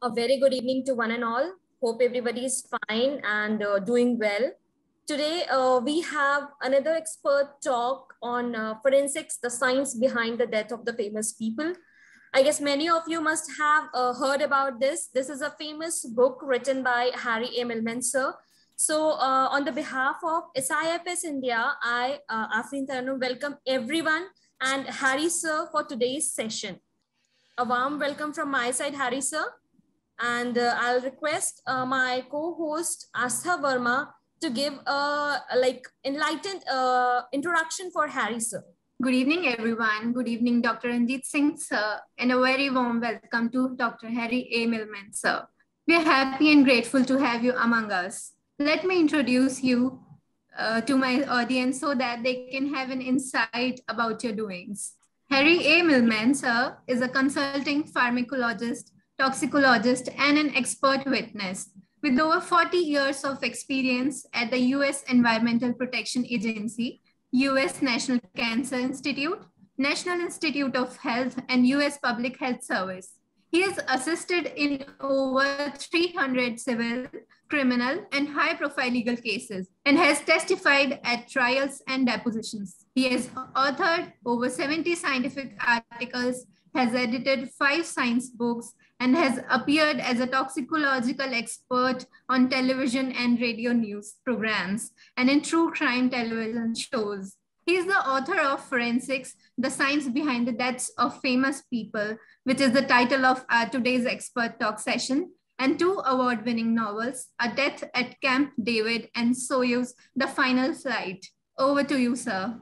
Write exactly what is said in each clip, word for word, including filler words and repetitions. A very good evening to one and all. Hope everybody is fine and uh, doing well. Today, uh, we have another expert talk on uh, forensics, the science behind the death of the famous people. I guess many of you must have uh, heard about this. This is a famous book written by Harry A. Milman, sir. So uh, on the behalf of S I F S India, I, uh, Afreen Tanu, welcome everyone and Harry, sir, for today's session. A warm welcome from my side, Harry, sir. And uh, I'll request uh, my co-host, Aastha Verma, to give a, a like enlightened uh, introduction for Harry, sir. Good evening, everyone. Good evening, Doctor Ranjit Singh, sir, and a very warm welcome to Doctor Harry A. Milman, sir. We're happy and grateful to have you among us. Let me introduce you uh, to my audience so that they can have an insight about your doings. Harry A. Milman, sir, is a consulting pharmacologist, toxicologist, and an expert witness with over forty years of experience at the U S Environmental Protection Agency, U S National Cancer Institute, National Institute of Health, and U S Public Health Service. He has assisted in over three hundred civil, criminal, and high-profile legal cases, and has testified at trials and depositions. He has authored over seventy scientific articles, has edited five science books, and has appeared as a toxicological expert on television and radio news programs and in true crime television shows. He is the author of Forensics, The Science Behind the Deaths of Famous People, which is the title of our today's expert talk session, and two award-winning novels, A Death at Camp David and Soyuz: The Final Flight. Over to you, sir.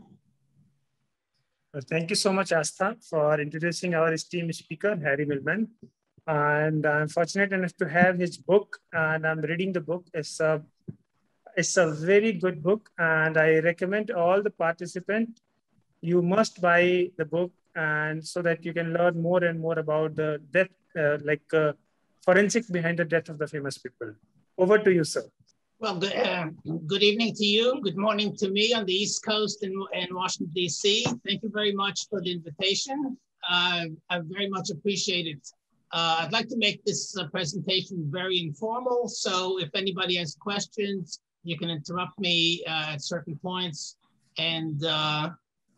Well, thank you so much, Aastha, for introducing our esteemed speaker, Harry Milman. And I'm fortunate enough to have his book, and I'm reading the book. It's a, it's a very good book, and I recommend all the participants, you must buy the book, and so that you can learn more and more about the death, uh, like uh, forensic behind the death of the famous people. Over to you, sir. Well, good, uh, good evening to you. Good morning to me on the East Coast in, in Washington, D C. Thank you very much for the invitation. Uh, I very much appreciate it. Uh, I'd like to make this uh, presentation very informal, so if anybody has questions, you can interrupt me uh, at certain points, and uh,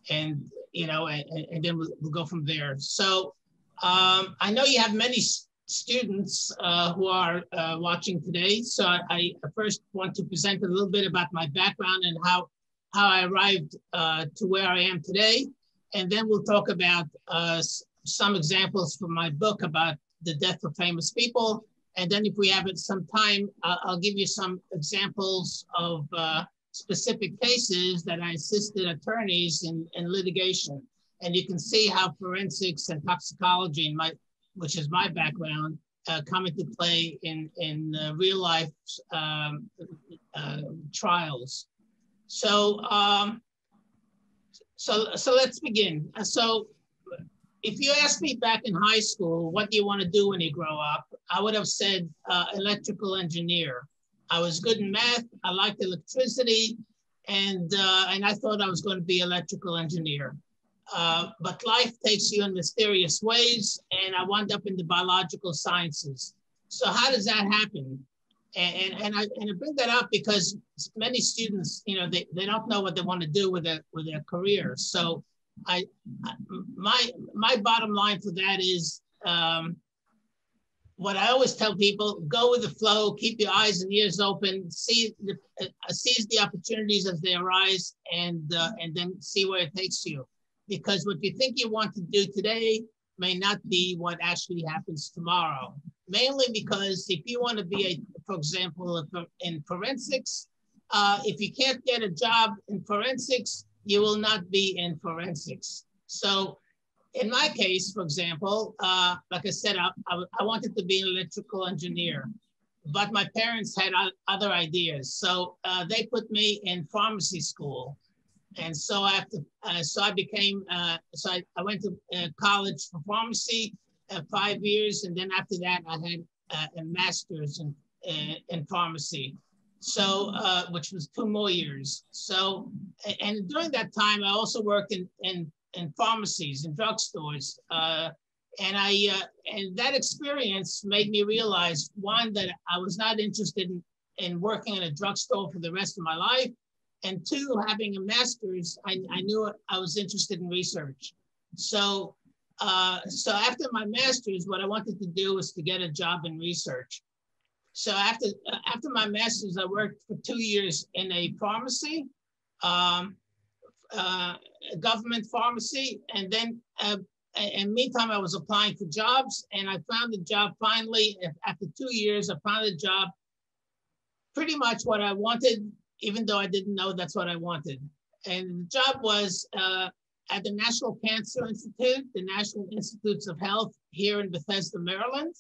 and you know, and, and then we'll, we'll go from there. So um, I know you have many students uh, who are uh, watching today, so I, I first want to present a little bit about my background and how how I arrived uh, to where I am today, and then we'll talk about uh, some examples from my book about the death of famous people. And then if we have some time, uh, I'll give you some examples of uh, specific cases that I assisted attorneys in, in litigation. And you can see how forensics and toxicology, in my, which is my background, uh, come into play in, in uh, real life um, uh, trials. So, um, so, so let's begin. So, if you asked me back in high school, what do you want to do when you grow up? I would have said uh, electrical engineer. I was good in math. I liked electricity. And, uh, and I thought I was going to be electrical engineer. Uh, but life takes you in mysterious ways. And I wound up in the biological sciences. So how does that happen? And, and, and, I, and I bring that up because many students, you know, they, they don't know what they want to do with their, with their career. So I, my, my bottom line for that is um, what I always tell people: go with the flow, keep your eyes and ears open, see the, uh, seize the opportunities as they arise, and, uh, and then see where it takes you. Because what you think you want to do today may not be what actually happens tomorrow. Mainly because if you want to be, a, for example, in forensics, uh, if you can't get a job in forensics, you will not be in forensics. So in my case, for example, uh, like I said, I, I, I wanted to be an electrical engineer, but my parents had other ideas. So uh, they put me in pharmacy school. And so I, have to, uh, so I became, uh, so I, I went to uh, college for pharmacy uh, five years. And then after that, I had uh, a master's in, uh, in pharmacy. So, uh, which was two more years. So, and during that time, I also worked in, in, in pharmacies and drugstores, uh, And I uh, and that experience made me realize, one, that I was not interested in, in working in a drugstore for the rest of my life. And two, having a master's, I, I knew I was interested in research. So, uh, so after my master's, what I wanted to do was to get a job in research. So after, after my master's, I worked for two years in a pharmacy, um, uh, a government pharmacy. And then uh, in the meantime, I was applying for jobs, and I found a job finally. After two years, I found a job, pretty much what I wanted, even though I didn't know that's what I wanted. And the job was uh, at the National Cancer Institute, the National Institutes of Health here in Bethesda, Maryland,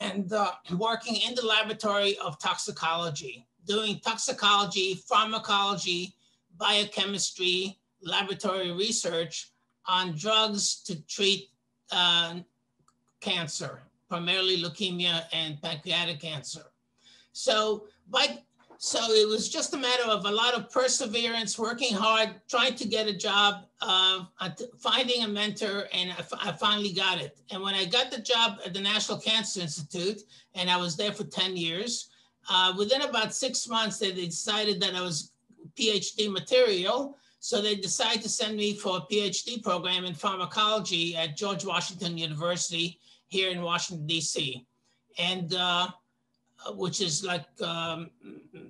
and uh, working in the laboratory of toxicology, doing toxicology, pharmacology, biochemistry, laboratory research on drugs to treat uh, cancer, primarily leukemia and pancreatic cancer. So, but, so it was just a matter of a lot of perseverance, working hard, trying to get a job, uh, finding a mentor, and I, I finally got it. And when I got the job at the National Cancer Institute, and I was there for ten years, uh, within about six months, they decided that I was PhD material. So they decided to send me for a PhD program in pharmacology at George Washington University here in Washington, D C. And uh, which is like um,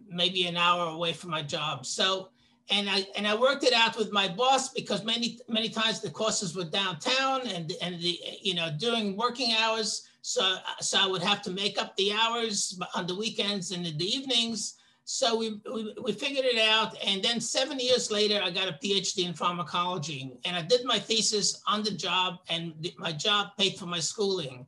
maybe an hour away from my job. So, and I and I worked it out with my boss, because many many times the courses were downtown and and the you know during working hours. So so I would have to make up the hours on the weekends and in the evenings. So we, we, we figured it out. And then seven years later, I got a PhD in pharmacology, and I did my thesis on the job, and the, my job paid for my schooling.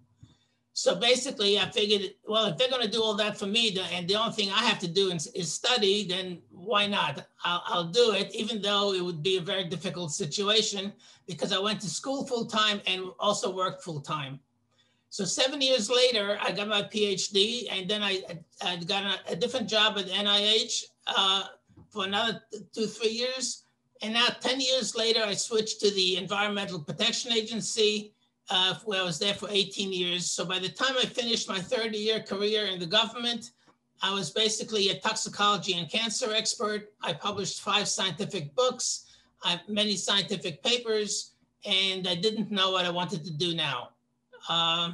So basically I figured, well, if they're going to do all that for me, and the only thing I have to do is, is study, then why not? I'll, I'll do it, even though it would be a very difficult situation, because I went to school full-time and also worked full-time. So seven years later, I got my PhD, and then I, I got a, a different job at N I H uh, for another two, three years. And now ten years later, I switched to the Environmental Protection Agency, uh, where I was there for eighteen years. So by the time I finished my thirty year career in the government, I was basically a toxicology and cancer expert. I published five scientific books, I, many scientific papers, and I didn't know what I wanted to do now. Uh,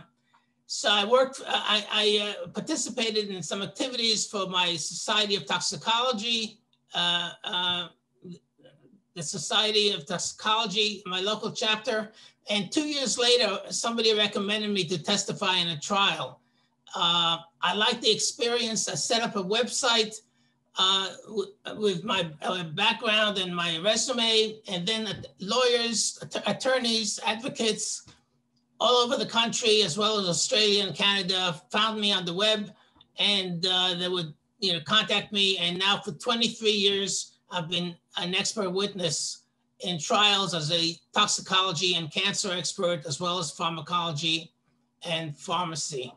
so I worked, I, I uh, participated in some activities for my Society of Toxicology, uh, uh, the Society of Toxicology, my local chapter. And two years later, somebody recommended me to testify in a trial. Uh, I liked the experience. I set up a website uh, with my uh, background and my resume, and then lawyers, att- attorneys, advocates, all over the country, as well as Australia and Canada, found me on the web, and uh, they would, you know, contact me. And now for twenty-three years, I've been an expert witness in trials as a toxicology and cancer expert, as well as pharmacology and pharmacy.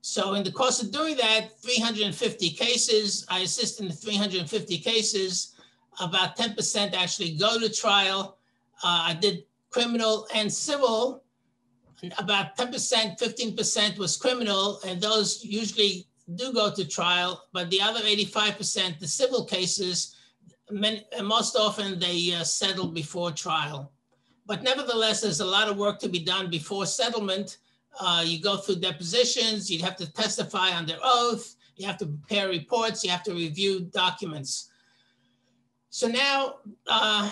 So in the course of doing that, three hundred fifty cases, I assist in the three hundred fifty cases, about ten percent actually go to trial. Uh, I did criminal and civil. About ten percent, fifteen percent was criminal, and those usually do go to trial, but the other eighty-five percent, the civil cases, many, most often they uh, settle before trial. But nevertheless, there's a lot of work to be done before settlement. Uh, you go through depositions, you have to testify under oath, you have to prepare reports, you have to review documents. So now, uh,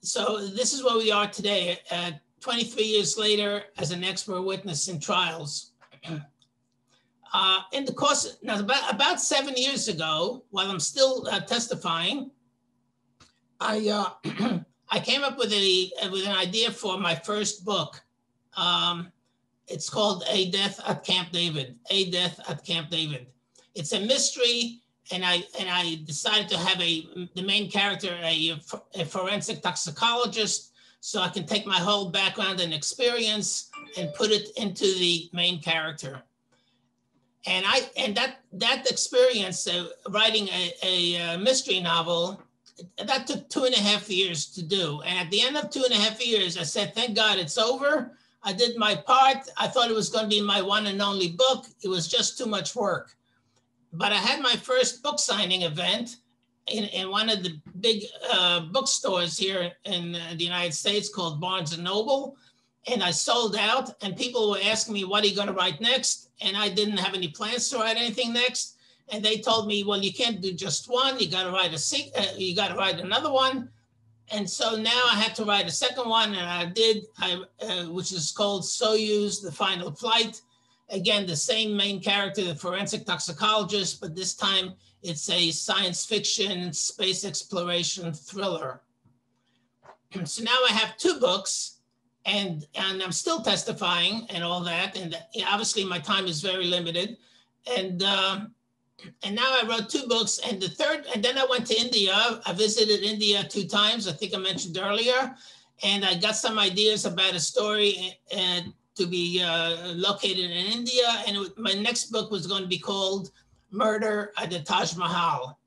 so this is where we are today. Uh, twenty-three years later, as an expert witness in trials. Uh, in the course, now about, about seven years ago, while I'm still uh, testifying, I uh, I came up with a with an idea for my first book. Um, it's called A Death at Camp David. A Death at Camp David. It's a mystery, and I and I decided to have a the main character a, a forensic toxicologist, so I can take my whole background and experience and put it into the main character. And I and that that experience of writing a, a mystery novel, that took two and a half years to do. And at the end of two and a half years, I said, thank God it's over. I did my part. I thought it was going to be my one and only book. It was just too much work. But I had my first book signing event in, in one of the big uh, bookstores here in uh, the United States called Barnes and Noble. And I sold out, and people were asking me, what are you going to write next? And I didn't have any plans to write anything next. And they told me, well, you can't do just one. You got to write a uh, you got to write another one. And so now I had to write a second one, and I did, I, uh, which is called Soyuz: The Final Flight. Again, the same main character, the forensic toxicologist, but this time it's a science fiction, space exploration thriller. So now I have two books, and, and I'm still testifying and all that. And obviously my time is very limited. And, uh, and now I wrote two books, and the third, and then I went to India. I visited India two times, I think I mentioned earlier. And I got some ideas about a story and to be uh, located in India. And it, my next book was going to be called Murder at the Taj Mahal.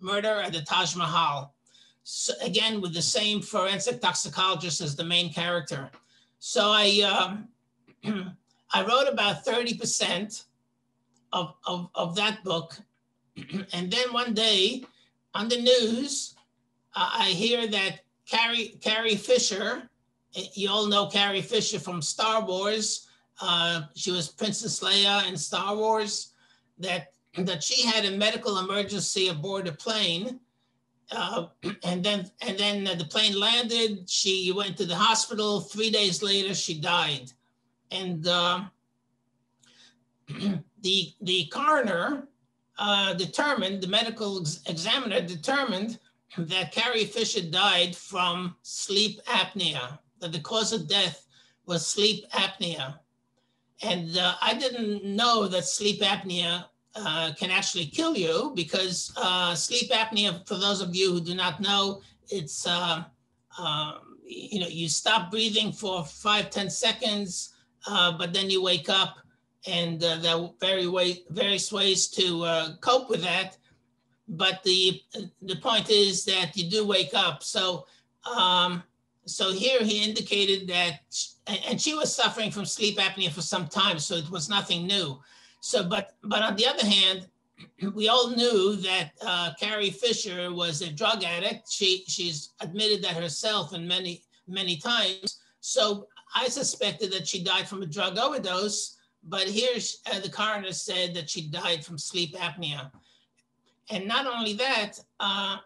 Murder at the Taj Mahal. So again, with the same forensic toxicologist as the main character. So I, um, I wrote about thirty percent of, of, of that book. And then one day on the news, uh, I hear that Carrie, Carrie Fisher, you all know Carrie Fisher from Star Wars. Uh, she was Princess Leia in Star Wars. That, that she had a medical emergency aboard a plane, uh, and then and then the plane landed. She went to the hospital. Three days later, she died, and uh, the the coroner uh, determined, the medical ex examiner determined that Carrie Fisher died from sleep apnea. That the cause of death was sleep apnea. And uh, I didn't know that sleep apnea uh, can actually kill you, because uh, sleep apnea, for those of you who do not know, it's, uh, uh, you know, you stop breathing for five, ten seconds, uh, but then you wake up, and uh, there are very way, various ways to uh, cope with that. But the, the point is that you do wake up. So, um, So here he indicated that, and she was suffering from sleep apnea for some time, so it was nothing new. So, but, but on the other hand, we all knew that uh, Carrie Fisher was a drug addict. She, she's admitted that herself and many, many times. So I suspected that she died from a drug overdose, but here uh, the coroner said that she died from sleep apnea. And not only that, uh,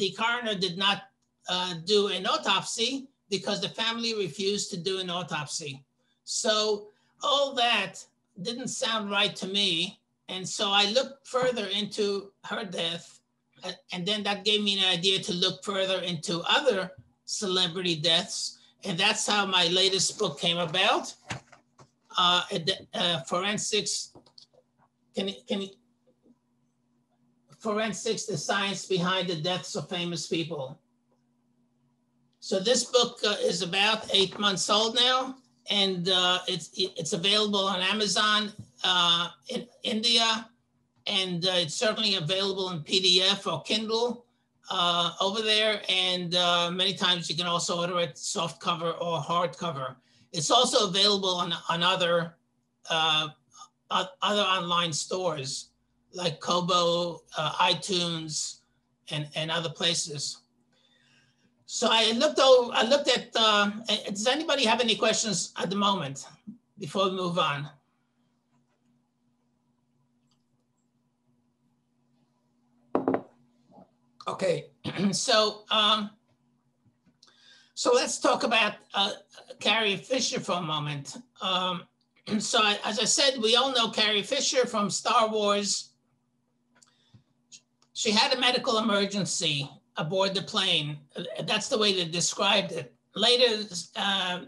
the coroner did not Uh, do an autopsy, because the family refused to do an autopsy. So all that didn't sound right to me. And so I looked further into her death. Uh, and then that gave me an idea to look further into other celebrity deaths. And that's how my latest book came about. Uh, uh, forensics, can, can, forensics, the science behind the deaths of famous people. So this book uh, is about eight months old now, and uh, it's, it's available on Amazon uh, in India, and uh, it's certainly available in P D F or Kindle uh, over there, and uh, many times you can also order it soft cover or hardcover. It's also available on, on other, uh, other online stores like Kobo, uh, iTunes, and, and other places. So I looked over, I looked at, uh, does anybody have any questions at the moment before we move on? Okay, so um, so let's talk about uh, Carrie Fisher for a moment. Um, so I, as I said, we all know Carrie Fisher from Star Wars. She had a medical emergency aboard the plane. That's the way they described it. Later, uh,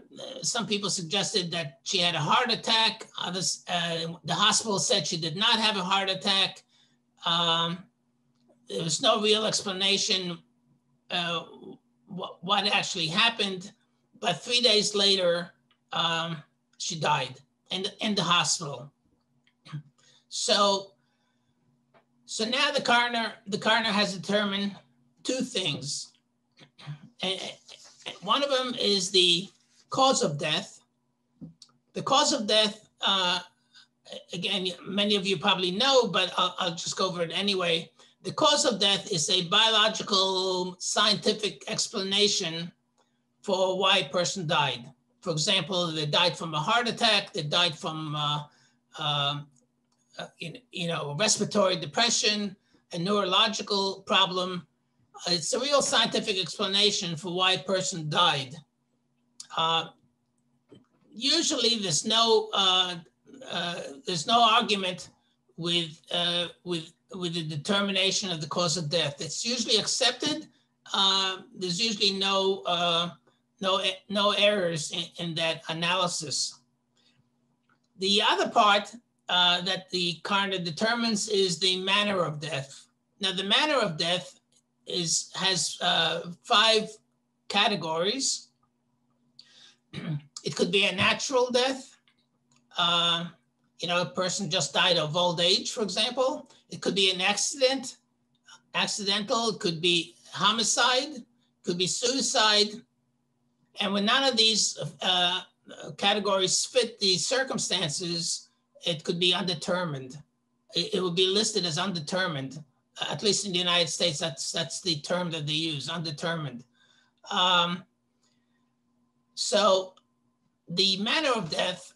some people suggested that she had a heart attack. Others, uh, the hospital said she did not have a heart attack. Um, there was no real explanation uh, wh what actually happened, but three days later, um, she died in the, in the hospital. So, so now the coroner, the coroner has determined two things. And one of them is the cause of death, The cause of death, uh, again, many of you probably know, but I'll, I'll just go over it anyway. The cause of death is a biological scientific explanation for why a person died. For example, they died from a heart attack, they died from uh, uh, you know, respiratory depression, a neurological problem. It's a real scientific explanation for why a person died. Uh, usually there's no, uh, uh, there's no argument with, uh, with, with the determination of the cause of death. It's usually accepted. Uh, there's usually no, uh, no, no errors in, in that analysis. The other part uh, that the coroner determines is the manner of death. Now, the manner of death is, has uh, five categories. It could be a natural death. Uh, you know, a person just died of old age, for example. It could be an accident, accidental. It could be homicide. It could be suicide. And when none of these uh, categories fit the circumstances, it could be undetermined. It, it would be listed as undetermined. At least in the United States, that's, that's the term that they use, undetermined. Um, So the manner of death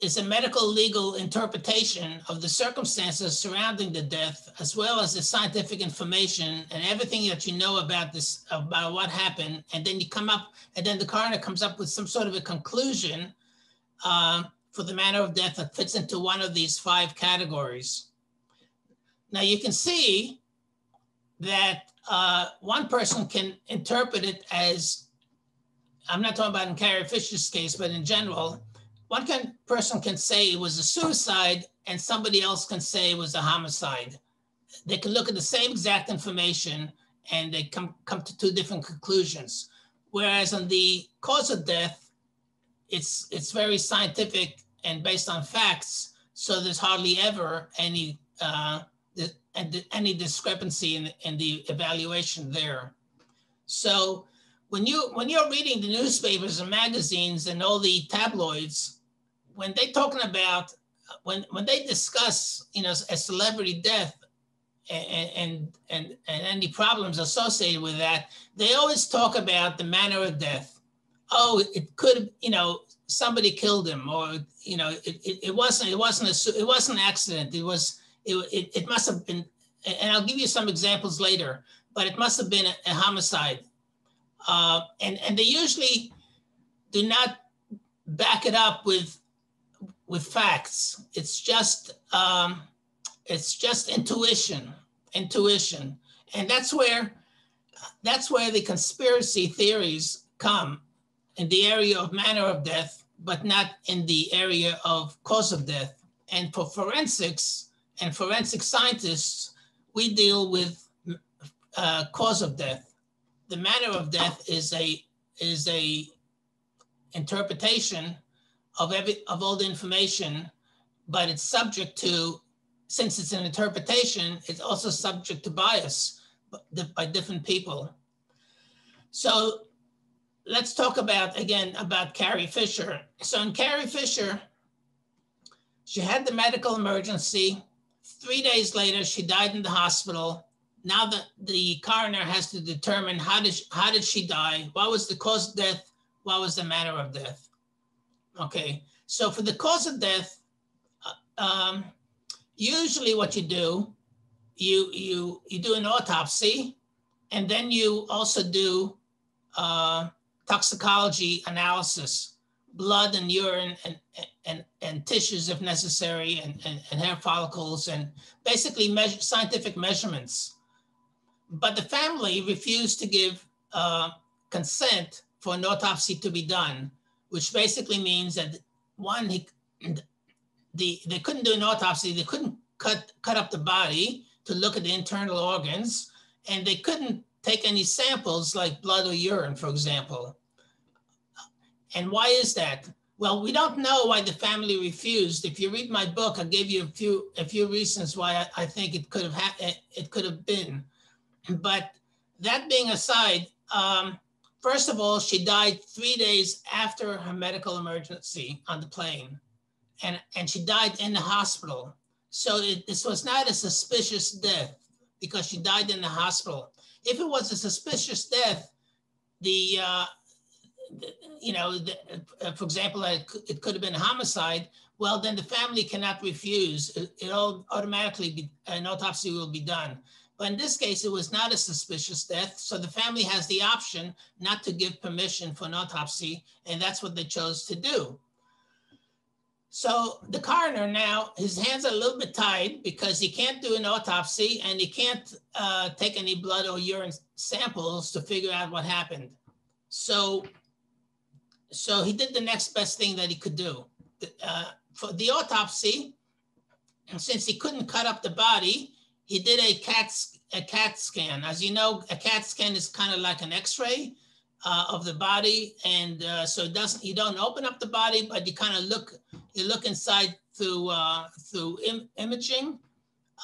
is a medical legal interpretation of the circumstances surrounding the death, as well as the scientific information and everything that you know about this, about what happened. And then you come up, and then the coroner comes up with some sort of a conclusion uh, for the manner of death that fits into one of these five categories. Now you can see that uh, one person can interpret it as, I'm not talking about in Carrie Fisher's case, but in general, one can, person can say it was a suicide and somebody else can say it was a homicide. They can look at the same exact information and they come, come to two different conclusions. Whereas on the cause of death, it's, it's very scientific and based on facts. So there's hardly ever any, uh, any discrepancy in, in the evaluation there. So, When, you, when you're reading the newspapers and magazines and all the tabloids, when they're talking about, when, when they discuss, you know, a celebrity death and, and, and, and any problems associated with that, they always talk about the manner of death. Oh, it could, you know, somebody killed him, or, you know, it, it, it wasn't, it wasn't, a, it wasn't an accident. It was, it, it, it must have been, and I'll give you some examples later, but it must have been a, a homicide. Uh, and, and they usually do not back it up with, with facts. It's just, um, it's just intuition, intuition. And that's where, that's where the conspiracy theories come, in the area of manner of death, but not in the area of cause of death. And for forensics and forensic scientists, we deal with uh, cause of death. The manner of death is a is a interpretation of every of all the information, but it's subject to, since it's an interpretation, it's also subject to bias by different people. So let's talk about again about Carrie Fisher. So in Carrie Fisher, she had the medical emergency. Three days later, she died in the hospital. Now that the coroner has to determine how did, she, how did she die? What was the cause of death? What was the manner of death? Okay, so for the cause of death, um, usually what you do, you, you, you do an autopsy, and then you also do uh, toxicology analysis, blood and urine and, and, and tissues if necessary, and, and, and hair follicles, and basically measure, scientific measurements. But the family refused to give uh, consent for an autopsy to be done, which basically means that one, he, the, they couldn't do an autopsy, they couldn't cut, cut up the body to look at the internal organs, and they couldn't take any samples like blood or urine, for example. And why is that? Well, we don't know why the family refused. If you read my book, I gave you a few, a few reasons why I, I think it could have ha it could have been. But that being aside, um, First of all, she died three days after her medical emergency on the plane, and, and she died in the hospital. So it, this was not a suspicious death because she died in the hospital. If it was a suspicious death, the, uh, the you know, the, uh, for example, it could, it could have been homicide. Well, then the family cannot refuse. It, it'll automatically be, an autopsy will be done. But in this case, it was not a suspicious death. So the family has the option not to give permission for an autopsy, and that's what they chose to do. So the coroner now, his hands are a little bit tied because he can't do an autopsy and he can't uh, take any blood or urine samples to figure out what happened. So, so he did the next best thing that he could do. Uh, for the autopsy, and since he couldn't cut up the body, he did a CAT, a CAT scan. As you know, a CAT scan is kind of like an X-ray uh, of the body, and uh, so it doesn't. You don't open up the body, but you kind of look. You look inside through uh, through im imaging.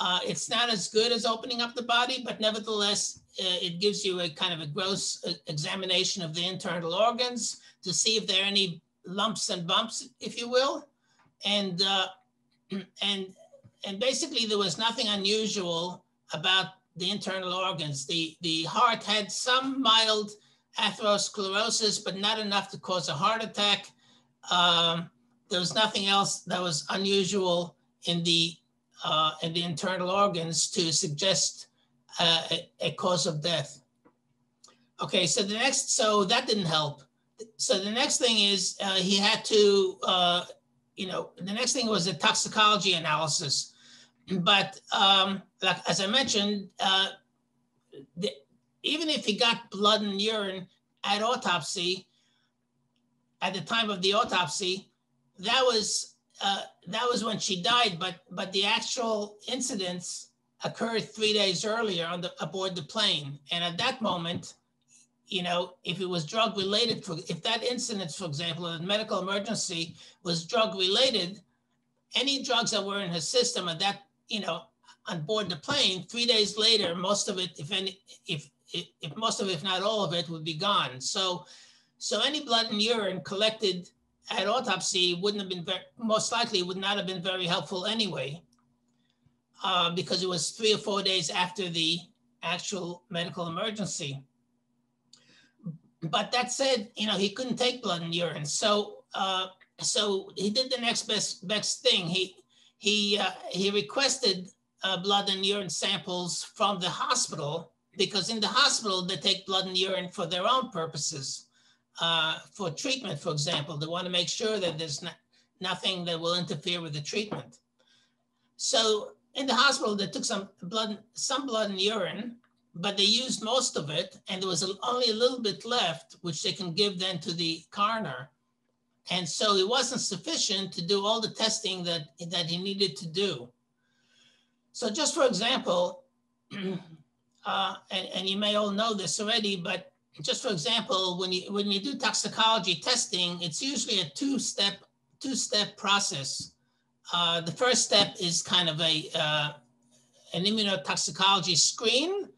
Uh, it's not as good as opening up the body, but nevertheless, uh, it gives you a kind of a gross uh, examination of the internal organs to see if there are any lumps and bumps, if you will, and uh, and. And basically, there was nothing unusual about the internal organs. The, the heart had some mild atherosclerosis, but not enough to cause a heart attack. Um, there was nothing else that was unusual in the, uh, in the internal organs to suggest uh, a, a cause of death. Okay, so the next, so that didn't help. So the next thing is uh, he had to, uh, you know, the next thing was a toxicology analysis. But um, like, as I mentioned, uh, the, even if he got blood and urine at autopsy, at the time of the autopsy, that was uh, that was when she died. But but the actual incidents occurred three days earlier on the aboard the plane. And at that moment, you know, if it was drug related, for, if that incident, for example, a medical emergency was drug related, any drugs that were in her system at that, you know, on board the plane, three days later, most of it, if any, if, if, if most of it, if not all of it, would be gone. So, so any blood and urine collected at autopsy wouldn't have been very, most likely would not have been very helpful anyway, uh, because it was three or four days after the actual medical emergency. But that said, you know, he couldn't take blood and urine, so uh, so he did the next best best thing. He he uh, he requested uh, blood and urine samples from the hospital because in the hospital they take blood and urine for their own purposes, uh, for treatment, for example. They want to make sure that there's not, nothing that will interfere with the treatment. So in the hospital they took some blood, some blood and urine. But they used most of it, and there was only a little bit left, which they can give then to the coroner. And so it wasn't sufficient to do all the testing that, that he needed to do. So just for example, uh, and, and you may all know this already, but just for example, when you, when you do toxicology testing, it's usually a two-step two-step process. Uh, the first step is kind of a, uh, an immunotoxicology screen.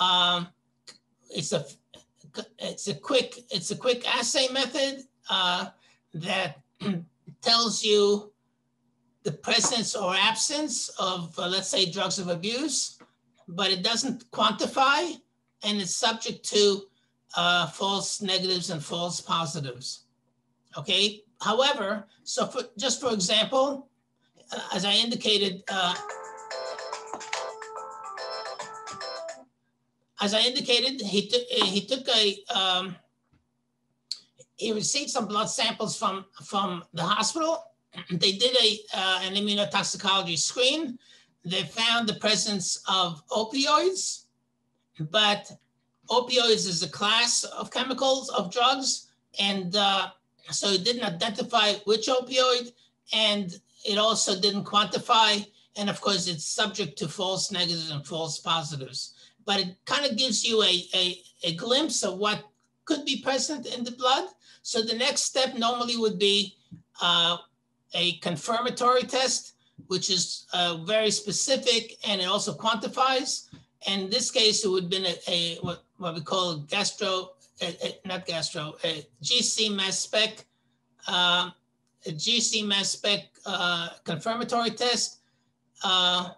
Um, it's a it's a quick it's a quick assay method uh, that tells you the presence or absence of uh, let's say drugs of abuse, but it doesn't quantify, and it's subject to uh, false negatives and false positives. Okay. However, so for, just for example, uh, as I indicated. Uh, As I indicated, he took he took a um, he received some blood samples from from the hospital. They did a uh, an immunotoxicology screen. They found the presence of opioids, but opioids is a class of chemicals of drugs, and uh, so it didn't identify which opioid, and it also didn't quantify. And of course, it's subject to false negatives and false positives. But it kind of gives you a, a, a glimpse of what could be present in the blood. So the next step normally would be uh, a confirmatory test, which is uh, very specific and it also quantifies. And in this case, it would have been a, a, what, what we call gastro, uh, not gastro, uh, G C mass spec, uh, G C mass spec uh, confirmatory test, uh,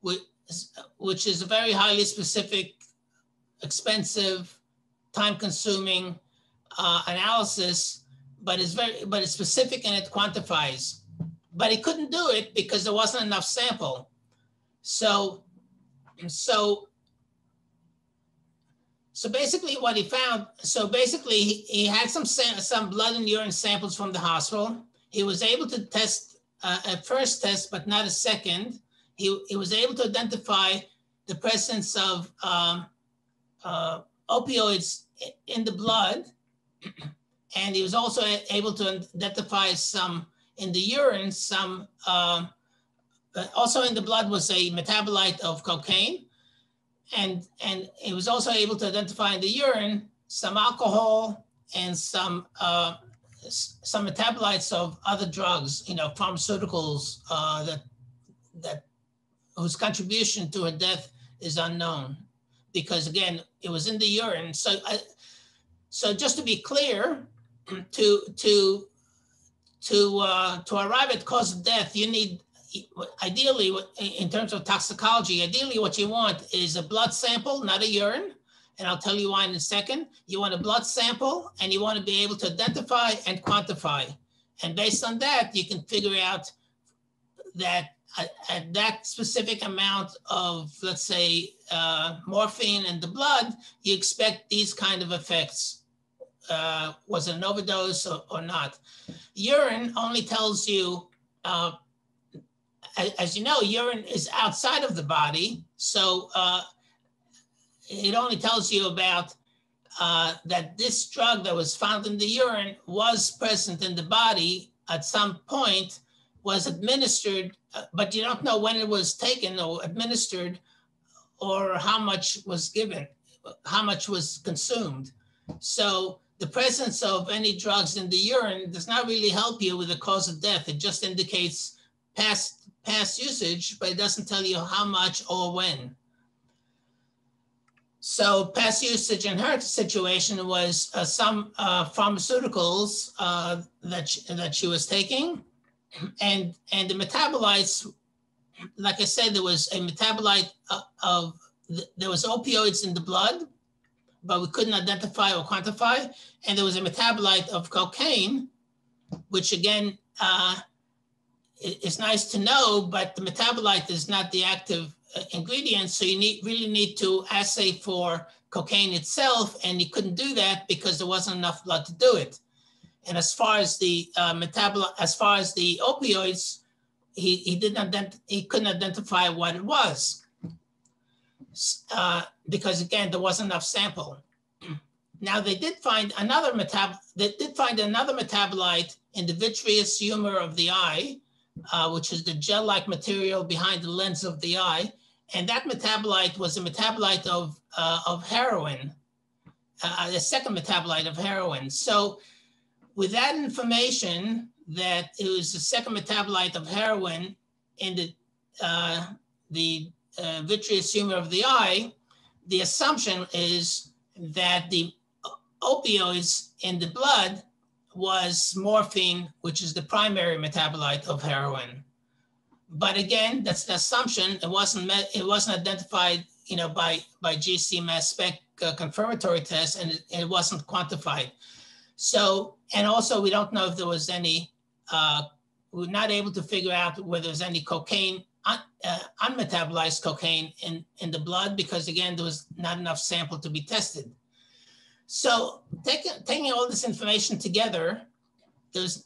which, which is a very highly specific, expensive, time-consuming uh, analysis, but it's very, but it's specific and it quantifies. But it couldn't do it because there wasn't enough sample. So, so, so basically, what he found. So basically, he, he had some some blood and urine samples from the hospital. He was able to test uh, a first test, but not a second. He he was able to identify the presence of um, uh, opioids in the blood, and he was also able to identify some in the urine. Some um, also in the blood was a metabolite of cocaine, and and he was also able to identify in the urine some alcohol and some uh, some metabolites of other drugs, you know, pharmaceuticals uh, that that whose contribution to her death is unknown, because again it was in the urine. So I, so just to be clear, to to to uh, to arrive at cause of death, you need. Ideally, in terms of toxicology, ideally what you want is a blood sample, not a urine, and I'll tell you why in a second. You want a blood sample, and you want to be able to identify and quantify. And based on that, you can figure out that at that specific amount of, let's say, uh, morphine in the blood, you expect these kind of effects. Uh, was it an overdose or, or not? Urine only tells you... Uh, As you know, urine is outside of the body, so uh, it only tells you about uh, that this drug that was found in the urine was present in the body at some point, was administered, but you don't know when it was taken or administered or how much was given, how much was consumed. So the presence of any drugs in the urine does not really help you with the cause of death. It just indicates past past usage, but it doesn't tell you how much or when. So past usage in her situation was uh, some uh, pharmaceuticals uh, that, she, that she was taking. And, and the metabolites, like I said, there was a metabolite of, of th there was opioids in the blood, but we couldn't identify or quantify. And there was a metabolite of cocaine, which again, uh, it's nice to know, but the metabolite is not the active ingredient, so you need really need to assay for cocaine itself, and you couldn't do that because there wasn't enough blood to do it. And as far as the uh, metabol, as far as the opioids, he he didn't ident he couldn't identify what it was uh, because again there wasn't enough sample. Now they did find another metab they did find another metabolite in the vitreous humor of the eye. Uh, which is the gel-like material behind the lens of the eye, and that metabolite was a metabolite of uh, of heroin, uh, the second metabolite of heroin. So, with that information that it was the second metabolite of heroin in the uh, the uh, vitreous humor of the eye, the assumption is that the opioids in the blood was morphine, which is the primary metabolite of heroin. But again, that's the assumption. It wasn't met, it wasn't identified, you know, by by G C mass spec uh, confirmatory test, and it, it wasn't quantified. So, and also we don't know if there was any. Uh, we're not able to figure out whether there's any cocaine, un, uh, unmetabolized cocaine in in the blood, because again, there was not enough sample to be tested. So taking, taking all this information together, there's,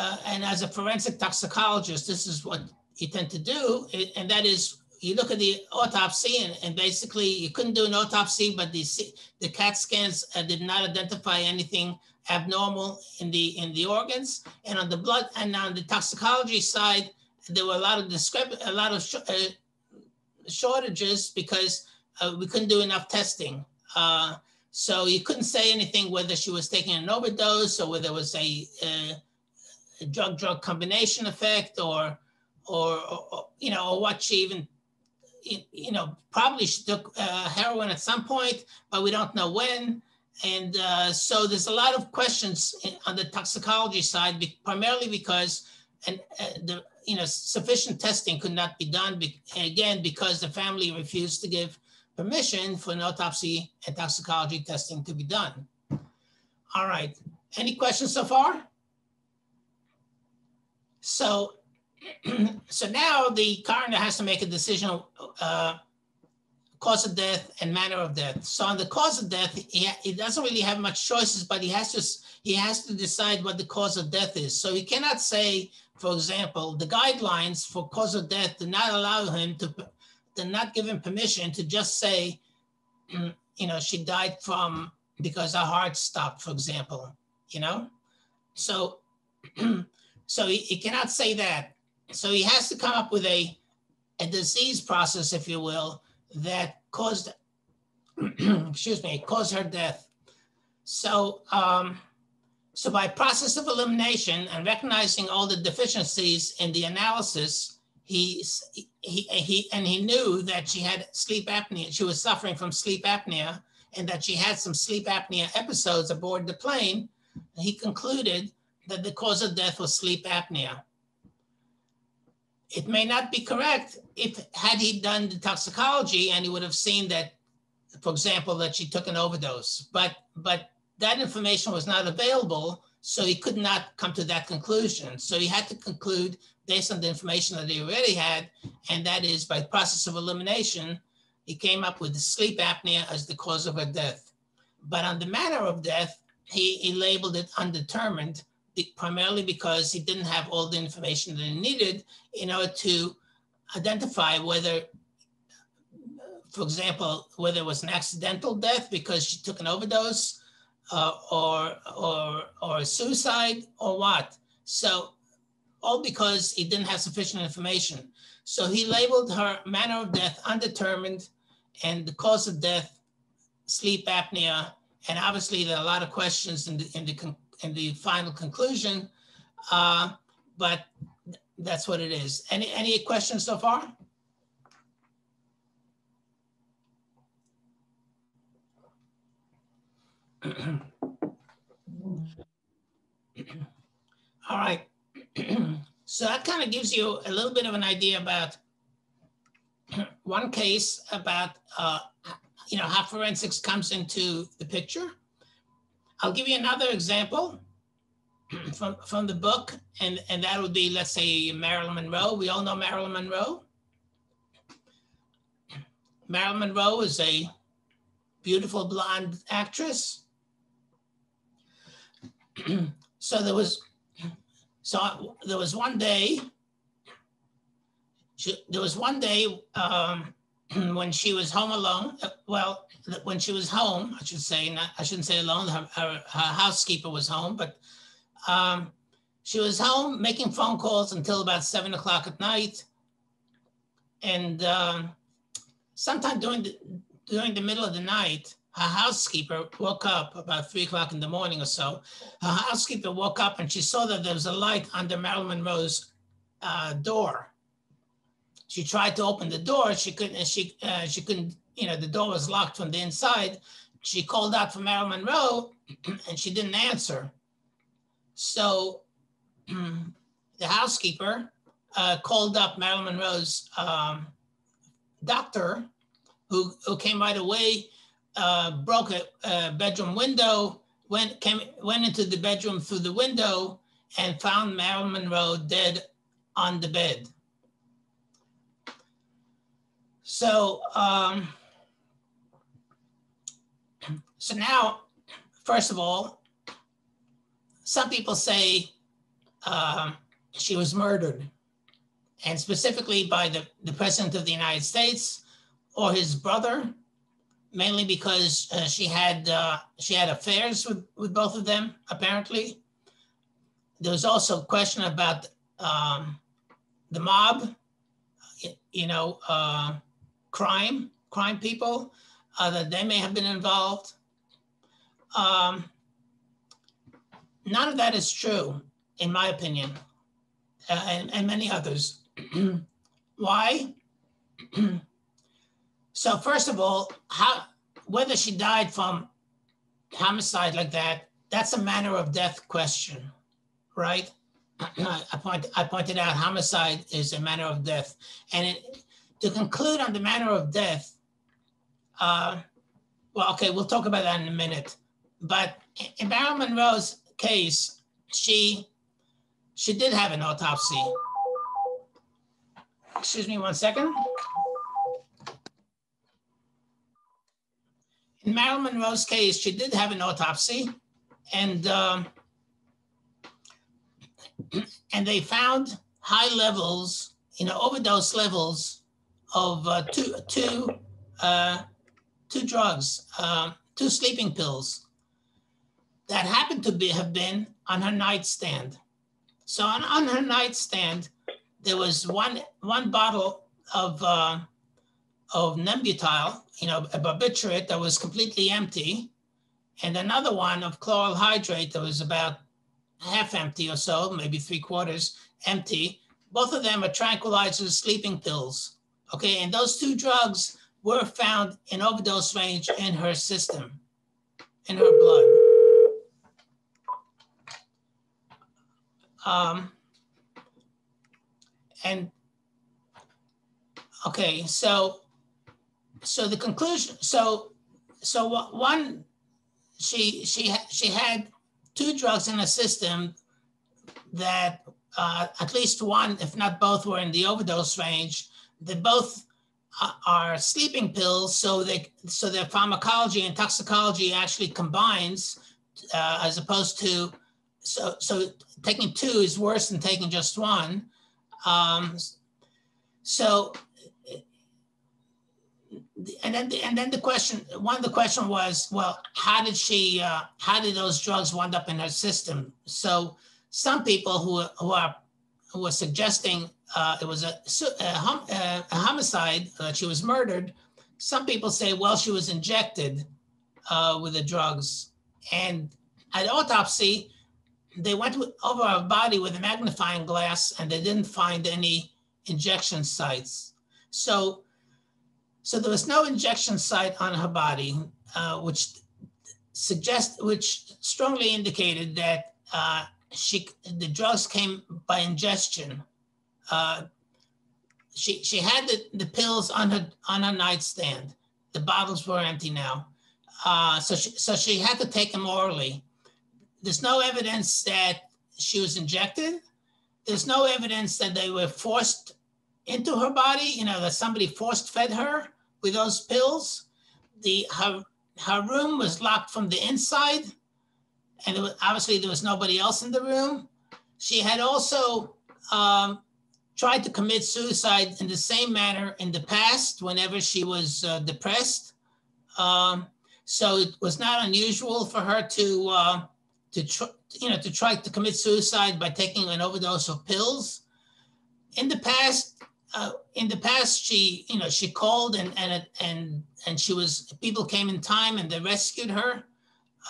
uh, and as a forensic toxicologist, this is what you tend to do, and that is you look at the autopsy, and, and basically you couldn't do an autopsy, but the, the CAT scans uh, did not identify anything abnormal in the, in the organs. And on the blood, and on the toxicology side, there were a lot of, discrep- a lot of sh uh, shortages because uh, we couldn't do enough testing. Uh, So you couldn't say anything whether she was taking an overdose or whether it was a, a drug-drug combination effect, or, or, or you know, or what she even, you know, probably she took uh, heroin at some point, but we don't know when. And uh, so there's a lot of questions on the toxicology side, primarily because and uh, the you know sufficient testing could not be done, be again because the family refused to give permission for an autopsy and toxicology testing to be done. All right, any questions so far? So, so now the coroner has to make a decision uh, cause of death and manner of death. So on the cause of death, he, he doesn't really have much choices, but he has to he has to decide what the cause of death is. So he cannot say, for example, the guidelines for cause of death do not allow him to, to not give him permission to just say, you know, she died from, because her heart stopped, for example, you know? So, so he, he cannot say that. So he has to come up with a, a disease process, if you will, that caused, excuse me, caused her death. So, um, so by process of elimination and recognizing all the deficiencies in the analysis, he, he, he, and he knew that she had sleep apnea, she was suffering from sleep apnea, and that she had some sleep apnea episodes aboard the plane, he concluded that the cause of death was sleep apnea. It may not be correct if had he done the toxicology and he would have seen that, for example, that she took an overdose, but, but that information was not available, so he could not come to that conclusion. So he had to conclude based on the information that he already had, and that is by process of elimination, he came up with sleep apnea as the cause of her death. But on the manner of death, he, he labeled it undetermined, primarily because he didn't have all the information that he needed in order to identify whether, for example, whether it was an accidental death because she took an overdose uh, or, or, or suicide or what. So all because he didn't have sufficient information. So he labeled her manner of death undetermined and the cause of death, sleep apnea. And obviously there are a lot of questions in the, in the in the final conclusion, uh, but that's what it is. Any, any questions so far? All right, so that kind of gives you a little bit of an idea about one case about, uh, you know, how forensics comes into the picture. I'll give you another example from, from the book, and, and that would be, let's say, Marilyn Monroe. We all know Marilyn Monroe. Marilyn Monroe is a beautiful blonde actress. So there was, so there was one day, she, there was one day um, when she was home alone, well, when she was home, I should say, not, I shouldn't say alone, her, her, her housekeeper was home, but um, she was home making phone calls until about seven o'clock at night. And um, sometime during the, during the middle of the night, her housekeeper woke up about three o'clock in the morning or so. Her housekeeper woke up and she saw that there was a light under Marilyn Monroe's uh, door. She tried to open the door. She couldn't, she, uh, she couldn't, you know, the door was locked from the inside. She called out for Marilyn Monroe and she didn't answer. So the housekeeper uh, called up Marilyn Monroe's um, doctor, who, who came right away, uh, broke a, a bedroom window, went, came, went into the bedroom through the window and found Marilyn Monroe dead on the bed. So, um, so now, first of all, some people say uh, she was murdered, and specifically by the, the President of the United States or his brother, mainly because uh, she had uh, she had affairs with, with both of them, apparently. There was also a question about um, the mob, you know, uh, crime, crime people, uh, that they may have been involved. Um, none of that is true, in my opinion, uh, and, and many others. Why? So first of all, how, whether she died from homicide like that, that's a manner of death question, right? I, point, I pointed out homicide is a manner of death. And it, to conclude on the manner of death, uh, well, okay, we'll talk about that in a minute. But in Marilyn Monroe's case, she, she did have an autopsy. Excuse me one second. In Marilyn Monroe's case, she did have an autopsy, and um, and they found high levels, you know, overdose levels of uh, two, two, uh, two drugs, uh, two sleeping pills that happened to be have been on her nightstand. So on, on her nightstand, there was one one bottle of uh, of Nembutal, you know, a barbiturate that was completely empty, and another one of chloral hydrate that was about half empty or so, maybe three quarters empty. Both of them are tranquilizers, sleeping pills. Okay, and those two drugs were found in overdose range in her system, in her blood. Um, and okay, so so the conclusion, so so one, she she she had two drugs in her system that uh, at least one, if not both, were in the overdose range. They both are sleeping pills, so they so their pharmacology and toxicology actually combines, uh, as opposed to so so taking two is worse than taking just one. Um, so and then the, and then the question one of the question was, well, how did she uh, how did those drugs wind up in her system? So some people who who are who are suggesting Uh, it was a, a, hom a homicide, uh, she was murdered. Some people say, well, she was injected uh, with the drugs. And at autopsy, they went with, over her body with a magnifying glass, and they didn't find any injection sites. So, so there was no injection site on her body, uh, which suggest, which strongly indicated that uh, she, the drugs came by ingestion. Uh, she she had the, the pills on her on her nightstand. The bottles were empty now, uh, so she so she had to take them orally. There's no evidence that she was injected. There's no evidence that they were forced into her body. You know, that somebody forced fed her with those pills. The her her room was locked from the inside, and it was, obviously there was nobody else in the room. She had also. Um, tried to commit suicide in the same manner in the past whenever she was uh, depressed. Um, so it was not unusual for her to, uh, to tr you know, to try to commit suicide by taking an overdose of pills. In the past, uh, in the past, she, you know, she called and and and and she was people came in time and they rescued her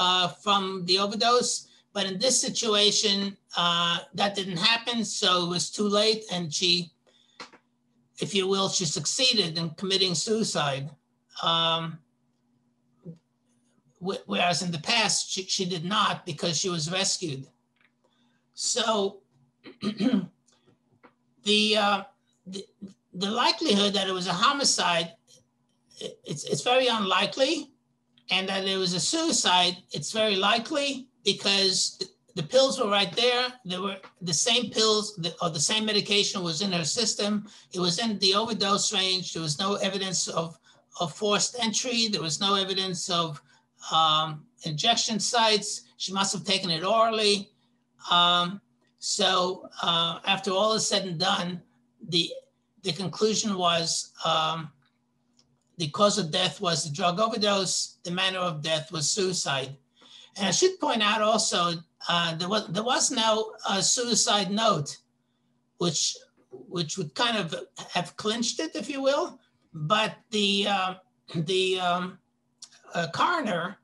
uh, from the overdose. But in this situation, uh, that didn't happen, so it was too late, and she, if you will, she succeeded in committing suicide. Um, whereas in the past, she, she did not, because she was rescued. So the, uh, the, the likelihood that it was a homicide, it, it's, it's very unlikely, and that it was a suicide, it's very likely, because the pills were right there. They were the same pills, or the same medication was in her system. It was in the overdose range. There was no evidence of, of forced entry. There was no evidence of um, injection sites. She must have taken it orally. Um, so uh, after all is said and done, the, the conclusion was um, the cause of death was the drug overdose. The manner of death was suicide. And I should point out also, uh, there was there was no uh, suicide note, which which would kind of have clinched it, if you will. But the uh, the um, uh, coroner,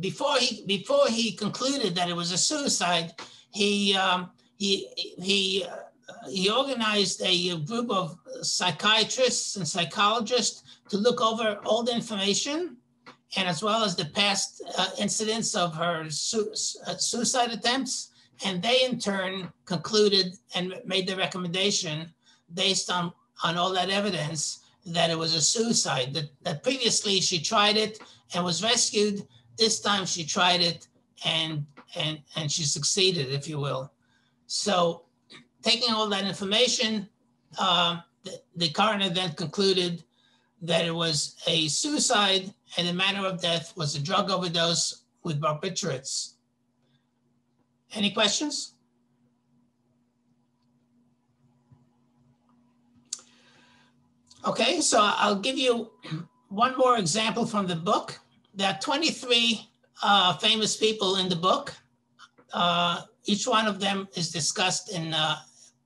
before he before he concluded that it was a suicide, he um, he he uh, he organized a group of psychiatrists and psychologists to look over all the information and as well as the past uh, incidents of her su uh, suicide attempts. And they in turn concluded and made the recommendation based on, on all that evidence that it was a suicide, that, that previously she tried it and was rescued. This time she tried it and, and, and she succeeded, if you will. So taking all that information, uh, the, the coroner then concluded that it was a suicide and the manner of death was a drug overdose with barbiturates. Any questions? Okay, so I'll give you one more example from the book. There are twenty-three uh, famous people in the book. Uh, each one of them is discussed in uh,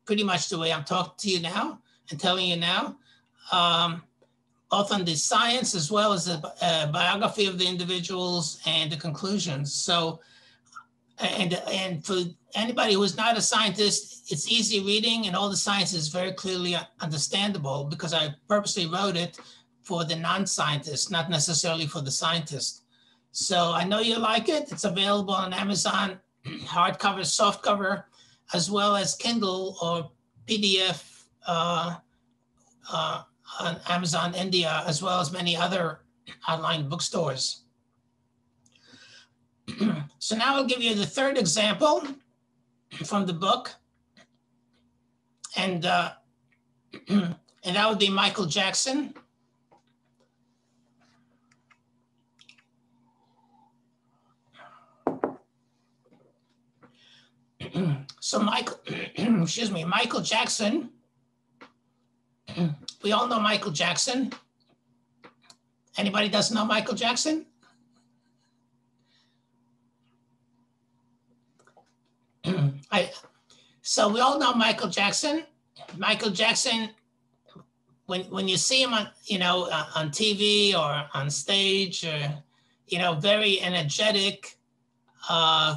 pretty much the way I'm talking to you now and telling you now, um, both on the science as well as the uh, biography of the individuals and the conclusions. So. And, and for anybody who's not a scientist, it's easy reading and all the science is very clearly understandable because I purposely wrote it for the non-scientist, not necessarily for the scientist. So I know you like it. It's available on Amazon, hardcover, softcover, as well as Kindle or P D F uh, uh, on Amazon India, as well as many other online bookstores. So now I'll give you the third example from the book, and uh, and that would be Michael Jackson. So Michael, excuse me, Michael Jackson. We all know Michael Jackson. Anybody doesn't know Michael Jackson? I, so we all know Michael Jackson. Michael Jackson, when when you see him on you know uh, on T V or on stage, or, you know, very energetic uh,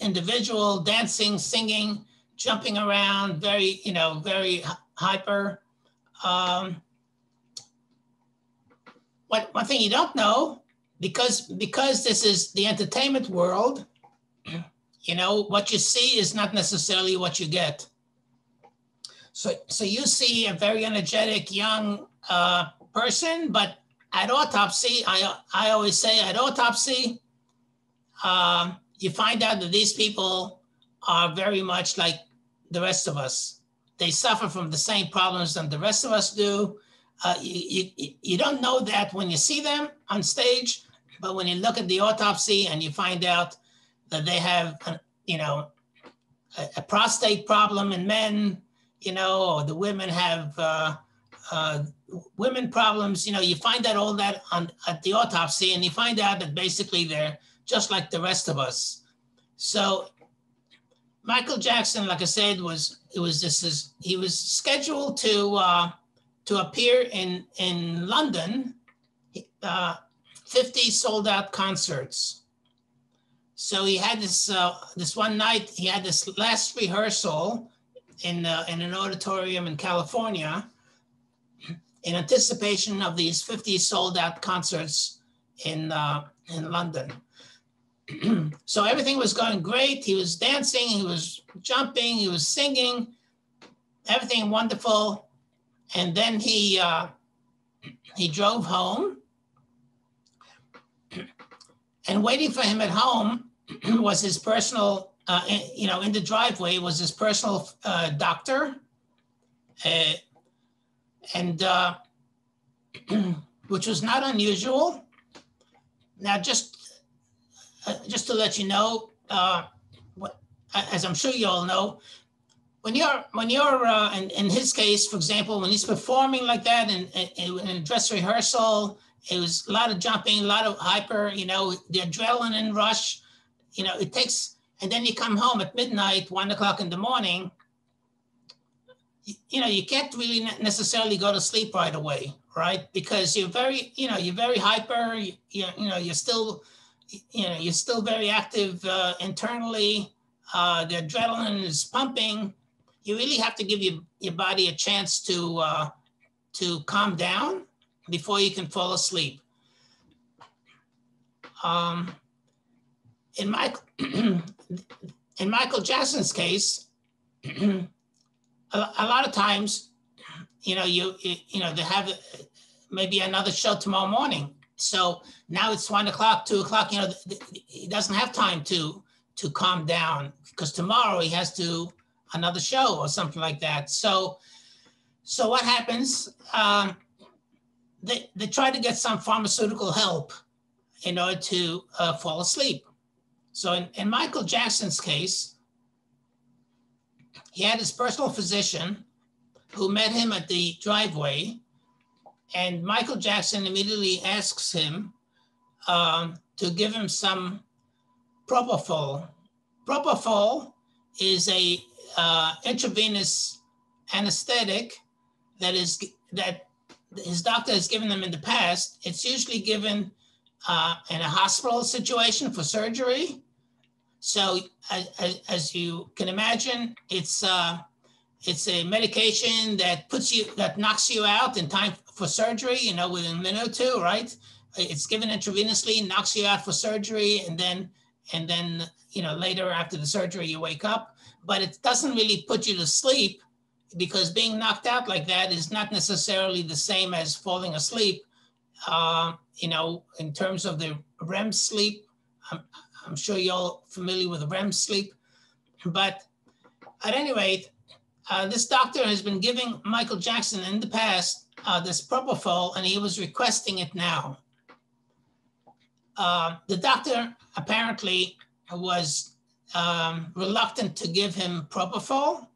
individual, dancing, singing, jumping around, very you know very hyper. Um, what one thing you don't know, because because this is the entertainment world. You know, what you see is not necessarily what you get. So, so you see a very energetic young uh, person, but at autopsy, I, I always say at autopsy, uh, you find out that these people are very much like the rest of us. They suffer from the same problems that the rest of us do. Uh, you, you, you don't know that when you see them on stage, but when you look at the autopsy and you find out that they have, you know, a, a prostate problem in men, you know, or the women have uh, uh, women problems. You know, you find out all that on, at the autopsy, and you find out that basically they're just like the rest of us. So Michael Jackson, like I said, was it was this is he was scheduled to uh, to appear in in London, uh, fifty sold out concerts. So he had this uh, this one night. He had this last rehearsal in uh, in an auditorium in California, in anticipation of these fifty sold out concerts in uh, in London. So everything was going great. He was dancing. He was jumping. He was singing. Everything wonderful. And then he uh, he drove home. And waiting for him at home was his personal, uh, you know, in the driveway was his personal uh, doctor. Uh, and uh, which was not unusual. Now, just, uh, just to let you know, uh, what, as I'm sure you all know, when you're, when you're uh, in, in his case, for example, when he's performing like that in, in, in a dress rehearsal, it was a lot of jumping, a lot of hyper, you know, the adrenaline rush, you know, it takes, and then you come home at midnight, one o'clock in the morning, you, you know, you can't really necessarily go to sleep right away, right? Because you're very, you know, you're very hyper, you, you, you know, you're still, you know, you're still very active uh, internally, uh, the adrenaline is pumping. You really have to give your, your body a chance to, uh, to calm down before you can fall asleep. Um, in, Michael, in Michael Jackson's case, a, a lot of times, you know, you, you know, they have maybe another show tomorrow morning. So now it's one o'clock, two o'clock, you know, he doesn't have time to, to calm down because tomorrow he has to another show or something like that. So, so what happens? Um, they, they try to get some pharmaceutical help in order to uh, fall asleep. So in, in Michael Jackson's case, he had his personal physician who met him at the driveway, and Michael Jackson immediately asks him um, to give him some propofol. Propofol is a uh, intravenous anesthetic that is that his doctor has given them in the past. It's usually given uh, in a hospital situation for surgery. So as, as you can imagine, it's uh, it's a medication that puts you that knocks you out in time for surgery. You know, within a minute or two, right? It's given intravenously, knocks you out for surgery, and then and then you know later after the surgery you wake up. But it doesn't really put you to sleep, because being knocked out like that is not necessarily the same as falling asleep. Uh, you know, in terms of the R E M sleep, I'm, I'm sure you're all familiar with R E M sleep. But at any rate, uh, this doctor has been giving Michael Jackson in the past uh, this propofol, and he was requesting it now. Uh, the doctor apparently was um, reluctant to give him propofol.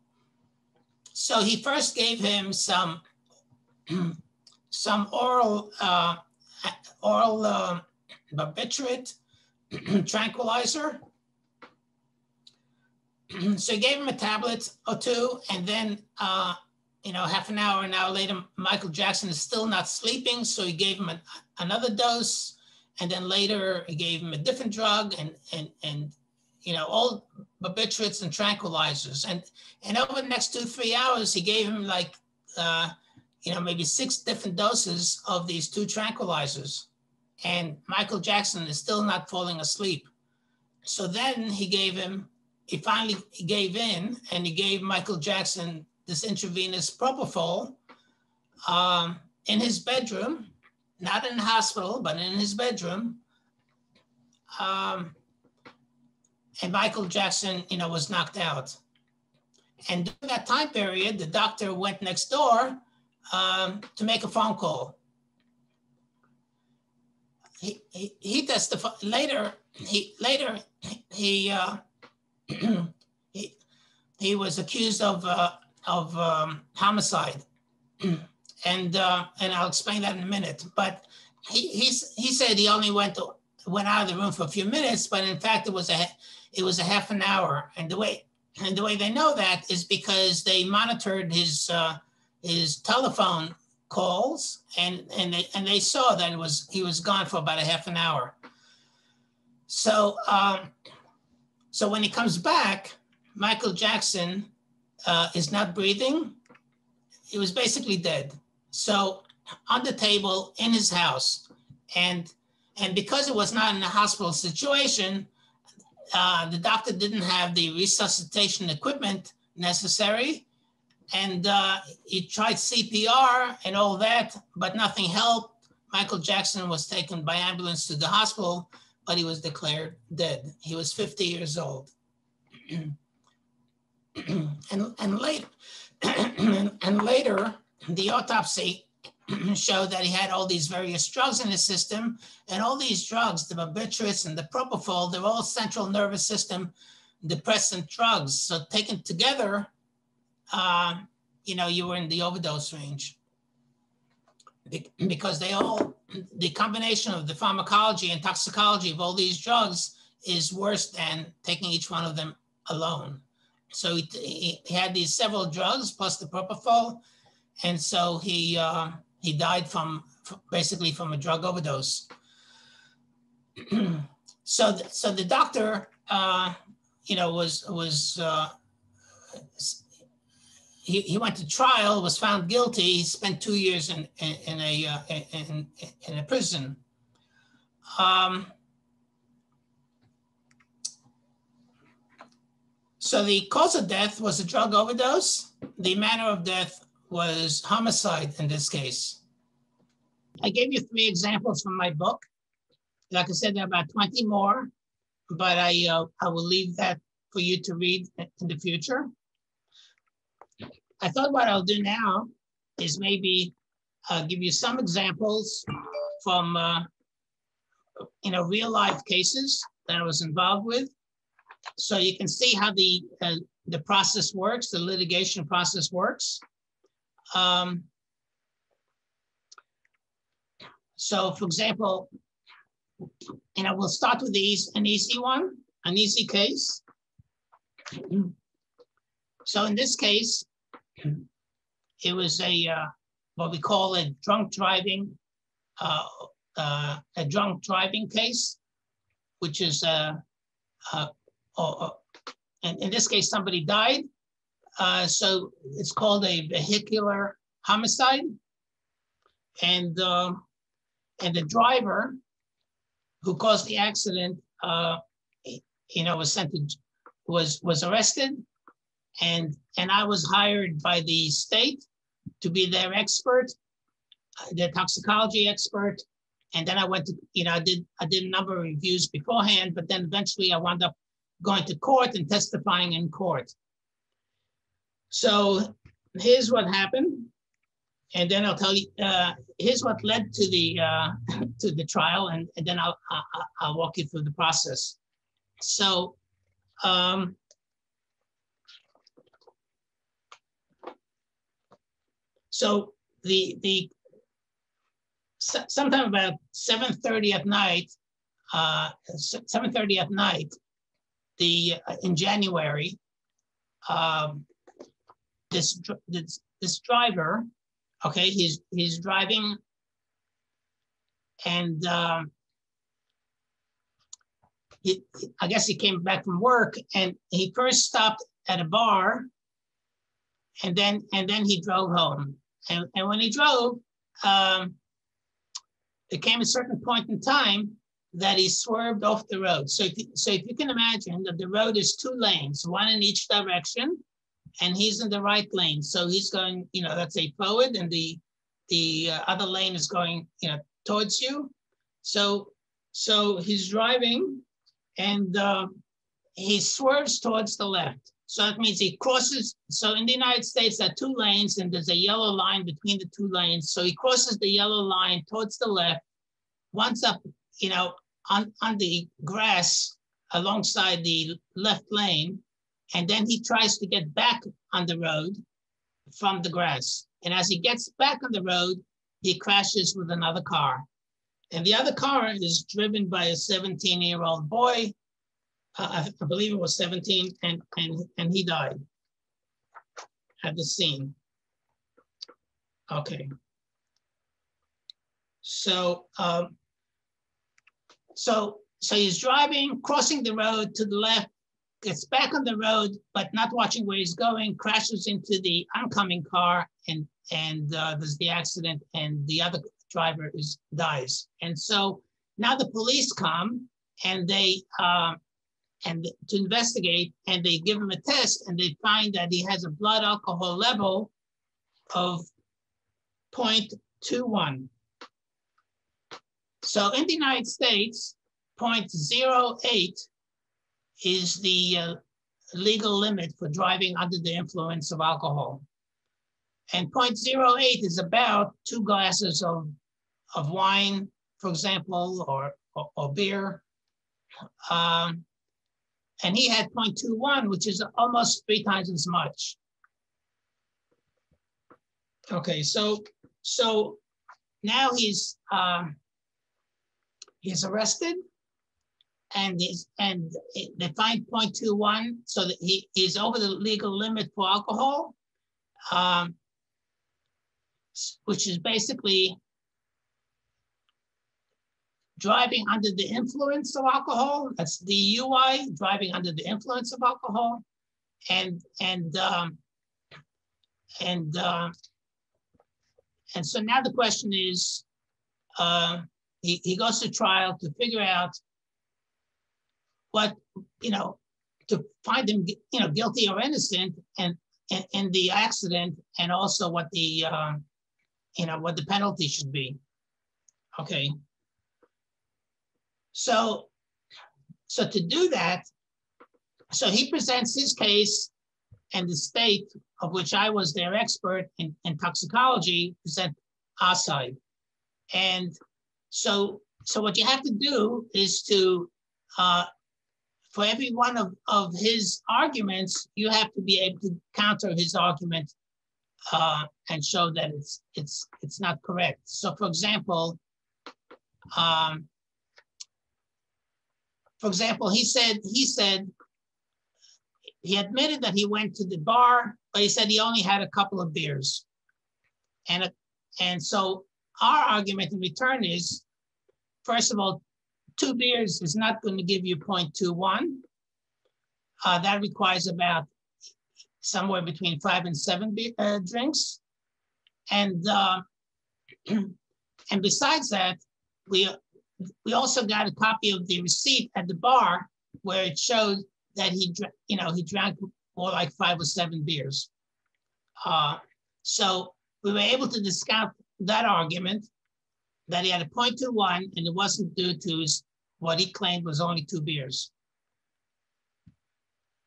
So he first gave him some some oral uh, oral uh, barbiturate tranquilizer. So he gave him a tablet or two, and then uh, you know half an hour, an hour later, Michael Jackson is still not sleeping. So he gave him an, another dose, and then later he gave him a different drug, and and and. you know, all barbiturates and tranquilizers. And, and over the next two, three hours, he gave him like, uh, you know, maybe six different doses of these two tranquilizers. And Michael Jackson is still not falling asleep. So then he gave him, he finally gave in and he gave Michael Jackson this intravenous propofol um, in his bedroom, not in the hospital, but in his bedroom. Um, And Michael Jackson, you know, was knocked out. And during that time period, the doctor went next door um, to make a phone call. He, he, he testified later. He later he uh, he he was accused of uh, of um, homicide, and uh, and I'll explain that in a minute. But he he he said he only went to, went out of the room for a few minutes, but in fact it was a. It was a half an hour, and the way and the way they know that is because they monitored his uh, his telephone calls, and and they and they saw that it was he was gone for about a half an hour. So um, so when he comes back, Michael Jackson uh, is not breathing. He was basically dead. So on the table in his house, and and because it was not in a hospital situation. Uh, the doctor didn't have the resuscitation equipment necessary, and uh, he tried C P R and all that, but nothing helped. Michael Jackson was taken by ambulance to the hospital, but he was declared dead. He was fifty years old. and and later, and later, the autopsy showed that he had all these various drugs in his system, and all these drugs, the barbiturates and the propofol, they're all central nervous system depressant drugs. So taken together, uh, you know, you were in the overdose range Be because they all, the combination of the pharmacology and toxicology of all these drugs is worse than taking each one of them alone. So he, he had these several drugs plus the propofol, and so he, uh, He died from basically from a drug overdose. so, th so the doctor, uh, you know, was was uh, he he went to trial, was found guilty. He spent two years in in, in a uh, in in a prison. Um, So the cause of death was a drug overdose. The manner of death was homicide in this case. I gave you three examples from my book. Like I said, there are about twenty more, but I, uh, I will leave that for you to read in the future. I thought what I'll do now is maybe uh, give you some examples from uh, you know, real life cases that I was involved with. So you can see how the, uh, the process works, the litigation process works. Um, so for example, you know, we'll start with the, an easy one, an easy case. So in this case, it was a, uh, what we call a drunk driving, uh, uh, a drunk driving case, which is a, a Or, or, and in this case, somebody died. Uh, so it's called a vehicular homicide. And, uh, and the driver who caused the accident, uh, you know, was sent to, was, was arrested. And, and I was hired by the state to be their expert, their toxicology expert. And then I went to, you know, I did, I did a number of reviews beforehand, but then eventually I wound up going to court and testifying in court. So here's what happened, and then I'll tell you. Uh, here's what led to the uh, to the trial, and, and then I'll, I'll I'll walk you through the process. So, um, so the the sometime about seven thirty at night, uh, seven thirty at night. The uh, in January, um, this, this this driver, okay, he's he's driving, and uh, he, I guess he came back from work, and he first stopped at a bar, and then and then he drove home, and and when he drove, um, there came a certain point in time that he swerved off the road. So if, so if you can imagine that the road is two lanes, one in each direction, and he's in the right lane. So he's going, you know, let's say forward, and the the uh, other lane is going, you know, towards you. So so he's driving, and uh, he swerves towards the left. So that means he crosses. So in the United States, there are two lanes, and there's a yellow line between the two lanes. So he crosses the yellow line towards the left. Once up, you know, on, on the grass alongside the left lane, and then he tries to get back on the road from the grass. And as he gets back on the road, he crashes with another car. And the other car is driven by a seventeen-year-old boy, uh, I believe it was seventeen, and, and, and he died at the scene. Okay. So, um, So, so he's driving, crossing the road to the left, gets back on the road, but not watching where he's going, crashes into the oncoming car, and, and uh, there's the accident, and the other driver is, dies. And so now the police come, and they, uh, and to investigate, and they give him a test, and they find that he has a blood alcohol level of zero point two one. So in the United States, zero point zero eight is the uh, legal limit for driving under the influence of alcohol. And zero point zero eight is about two glasses of, of wine, for example, or, or, or beer. Um, and he had zero point two one, which is almost three times as much. Okay, so, so now he's, uh, He's arrested, and he's, and they find zero point two one, so that he is over the legal limit for alcohol, um, which is basically driving under the influence of alcohol. That's D U I, driving under the influence of alcohol, and and um, and uh, and so now the question is. Uh, He, he goes to trial to figure out what, you know, to find them, you know, guilty or innocent, and in the accident, and also what the, uh, you know, what the penalty should be. Okay. So, so to do that, so he presents his case, and the state, of which I was their expert in, in toxicology, present our side. And so, so what you have to do is to, uh, for every one of, of his arguments, you have to be able to counter his argument uh, and show that it's, it's, it's not correct. So for example, um, for example, he said, he said, he admitted that he went to the bar, but he said he only had a couple of beers. And, and so our argument in return is, first of all, two beers is not going to give you zero point two one. Uh, that requires about somewhere between five and seven beer, uh, drinks. And uh, and besides that, we, we also got a copy of the receipt at the bar where it showed that he, you know, he drank more like five or seven beers. Uh, so we were able to discount that argument, that he had a zero point two one, and it wasn't due to his, what he claimed was only two beers.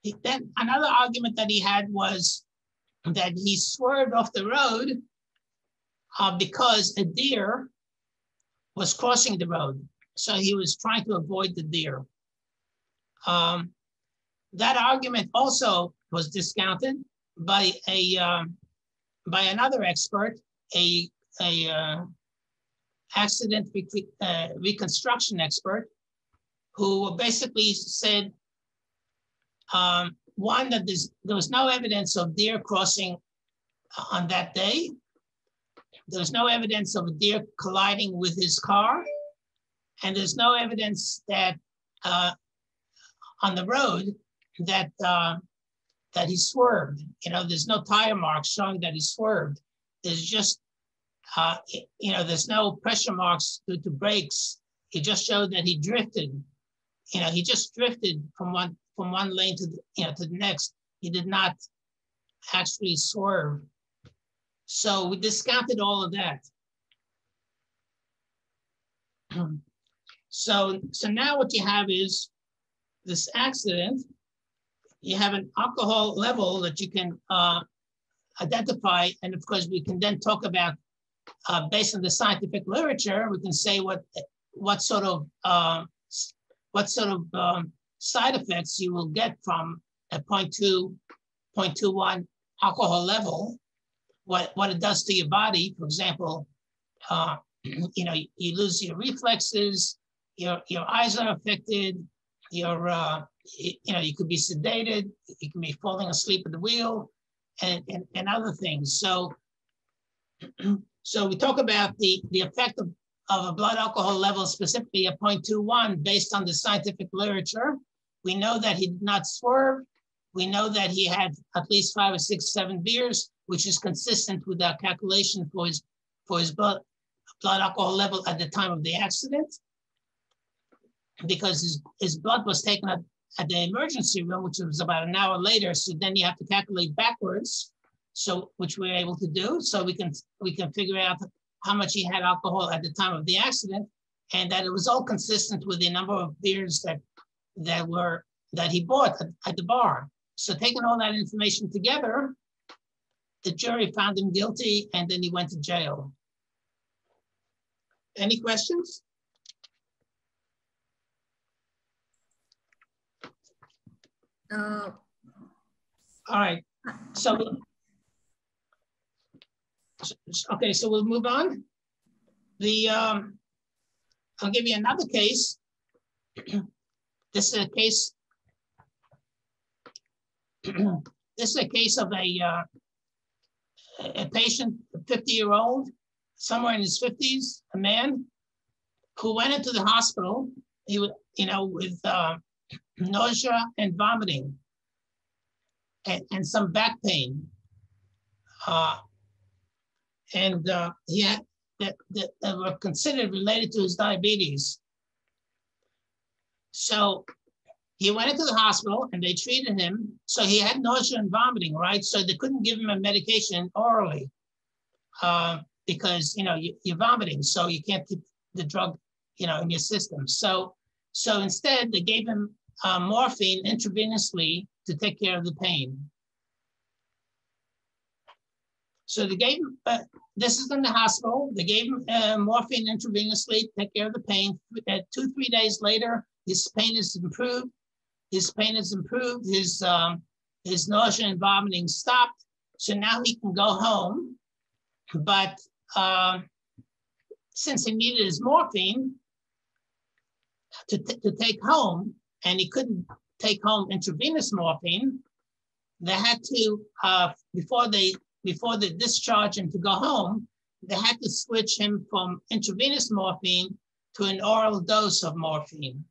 He, then another argument that he had was that he swerved off the road uh, because a deer was crossing the road. So he was trying to avoid the deer. Um, that argument also was discounted by a um, by another expert, a a uh, accident rec uh, reconstruction expert, who basically said, um, one, that there was no evidence of deer crossing on that day. There was no evidence of a deer colliding with his car. And there's no evidence that uh, on the road that uh, that he swerved. You know, there's no tire marks showing that he swerved. There's just, Uh, you know, there's no pressure marks due to brakes. It just showed that he drifted. You know, he just drifted from one from one lane to the, you know, to the next. He did not actually swerve. So we discounted all of that. So so now what you have is this accident. You have an alcohol level that you can uh, identify, and of course we can then talk about. Uh, based on the scientific literature, we can say what what sort of uh, what sort of um, side effects you will get from a zero point two, zero point two one alcohol level. What what it does to your body, for example, uh, you know, you, you lose your reflexes, your your eyes are affected, your uh, you, you know, you could be sedated, you can be falling asleep at the wheel, and and, and other things. So. So we talk about the, the effect of, of a blood alcohol level, specifically a zero point two one, based on the scientific literature. We know that he did not swerve. We know that he had at least five or six, seven beers, which is consistent with our calculation for his, for his blood, blood alcohol level at the time of the accident, because his, his blood was taken at, at the emergency room, which was about an hour later. So then you have to calculate backwards. So, which we're able to do, so we can we can figure out how much he had alcohol at the time of the accident, and that it was all consistent with the number of beers that that were that he bought at, at the bar. So, taking all that information together, the jury found him guilty, and then he went to jail. Any questions? Uh, all right. So. Okay, so we'll move on. The um, I'll give you another case. This is a case. This is a case of a uh, a patient, a fifty-year-old, somewhere in his fifties, a man who went into the hospital. He was, you know, with uh, nausea and vomiting, and, and some back pain. Uh, And uh, he had that, that, that were considered related to his diabetes. So He went into the hospital and they treated him. So he had nausea and vomiting, right? So they couldn't give him a medication orally uh, because, you know, you, you're vomiting. So you can't keep the drug, you know, in your system. So, so instead they gave him uh, morphine intravenously to take care of the pain. So they gave him, uh, this is in the hospital, they gave him uh, morphine intravenously to take care of the pain. Uh, two, three days later, his pain is improved. His pain is improved. His, um, his nausea and vomiting stopped. So now he can go home. But uh, since he needed his morphine to, to take home, and he couldn't take home intravenous morphine, they had to, uh, before they, before they discharged him to go home, they had to switch him from intravenous morphine to an oral dose of morphine.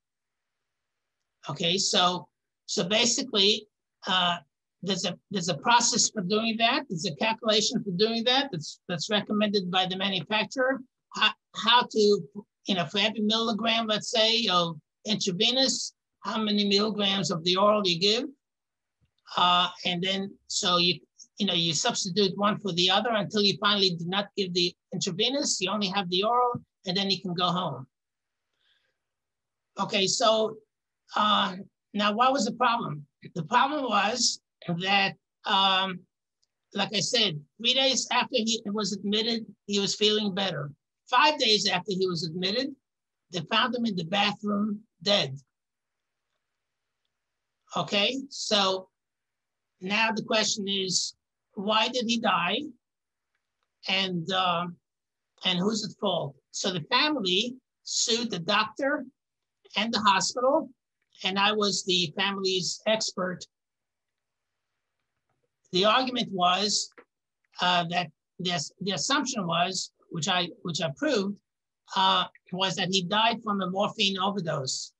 Okay, so so basically, uh, there's a there's a process for doing that. There's a calculation for doing that. That's that's recommended by the manufacturer. How, how to, you know, for every milligram, let's say, of intravenous, how many milligrams of the oral you give, uh, and then so you you know you substitute one for the other until you finally do not give the intravenous. You only have the oral, and then you can go home. Okay, so. Uh, now, what was the problem? The problem was that, um, like I said, three days after he was admitted, he was feeling better. Five days after he was admitted, they found him in the bathroom dead. Okay, so now the question is, why did he die? And, uh, and who's at fault? So the family sued the doctor and the hospital. And I was the family's expert. The argument was uh, that this, the assumption was, which I which I proved, uh, was that he died from a morphine overdose.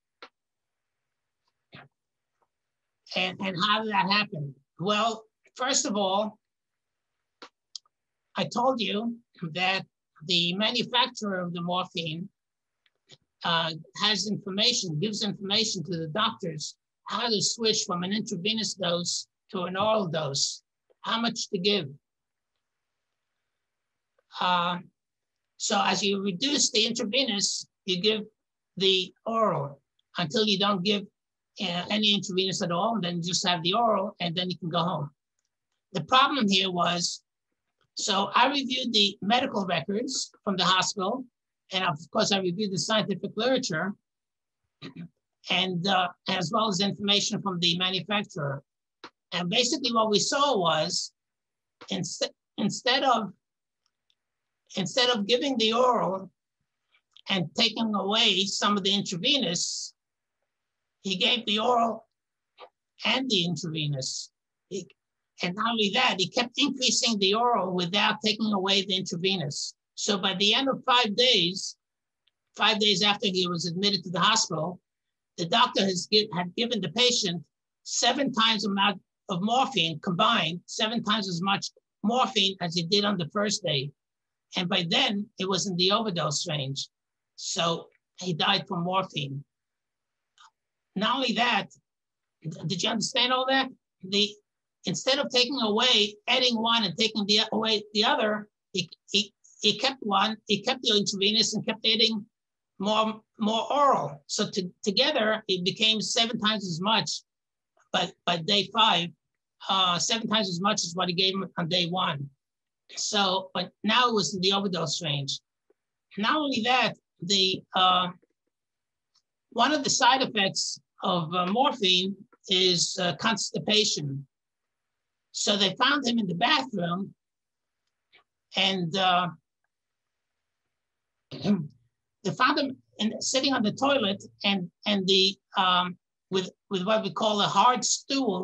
And and how did that happen? Well, first of all, I told you that the manufacturer of the morphine Uh, has information, gives information to the doctors how to switch from an intravenous dose to an oral dose, how much to give. Uh, so as you reduce the intravenous, you give the oral until you don't give uh, any intravenous at all, and then just have the oral, and then you can go home. The problem here was, so I reviewed the medical records from the hospital, and of course, I reviewed the scientific literature, and uh, as well as information from the manufacturer. And basically, what we saw was, inst instead of instead of giving the oral and taking away some of the intravenous, he gave the oral and the intravenous. He, and not only that, he kept increasing the oral without taking away the intravenous. So by the end of five days, five days after he was admitted to the hospital, the doctor has give, had given the patient seven times the amount of morphine combined, seven times as much morphine as he did on the first day. And by then, it was in the overdose range. So he died from morphine. Not only that, did you understand all that? The, instead of taking away, adding one and taking the, away the other, he, he He kept one, he kept the intravenous and kept adding more, more oral. So to, together, it became seven times as much by, by day five, uh, seven times as much as what he gave him on day one. So, but now it was in the overdose range. Not only that, the uh, one of the side effects of uh, morphine is uh, constipation. So they found him in the bathroom, and uh, they found him in, sitting on the toilet, and and the um, with with what we call a hard stool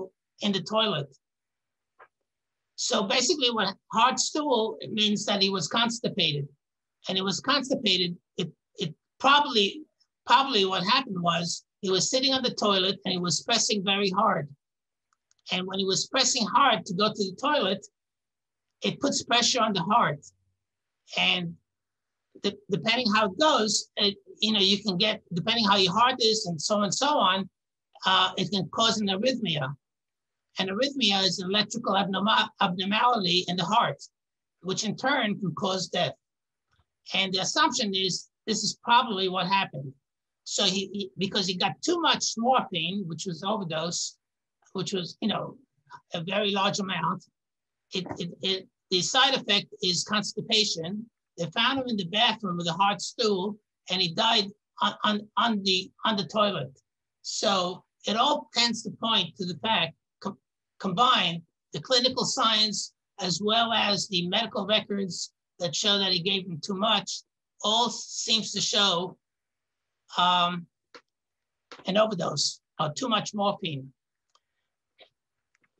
in the toilet. So basically, what hard stool, it means that he was constipated, and it was constipated. It it probably probably what happened was he was sitting on the toilet and he was pressing very hard, and when he was pressing hard to go to the toilet, it puts pressure on the heart, and the, depending how it goes, it, you know, you can get, depending how your heart is and so on and so on, uh, it can cause an arrhythmia. An arrhythmia is an electrical abnormal abnormality in the heart, which in turn can cause death. And the assumption is this is probably what happened. So he, he because he got too much morphine, which was overdose, which was, you know, a very large amount. It, it, it, the side effect is constipation. They found him in the bathroom with a hard stool, and he died on, on, on, the, on the toilet. So it all tends to point to the fact, co combined the clinical science as well as the medical records that show that he gave him too much, all seems to show um, an overdose or too much morphine.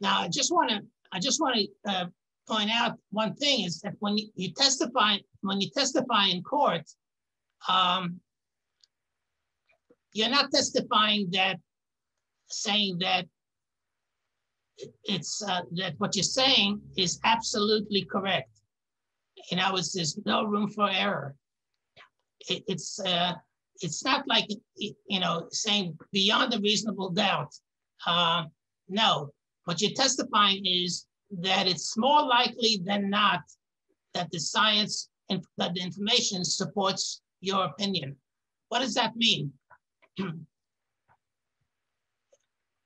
Now, I just want to I just want to uh, point out one thing is that when you testify when you testify in court, um, you're not testifying that saying that it's uh, that what you're saying is absolutely correct. In other words, there's no room for error. It, it's uh, it's not like you know saying beyond a reasonable doubt. Uh, no. What you're testifying is that it's more likely than not that the science and that the information supports your opinion. What does that mean?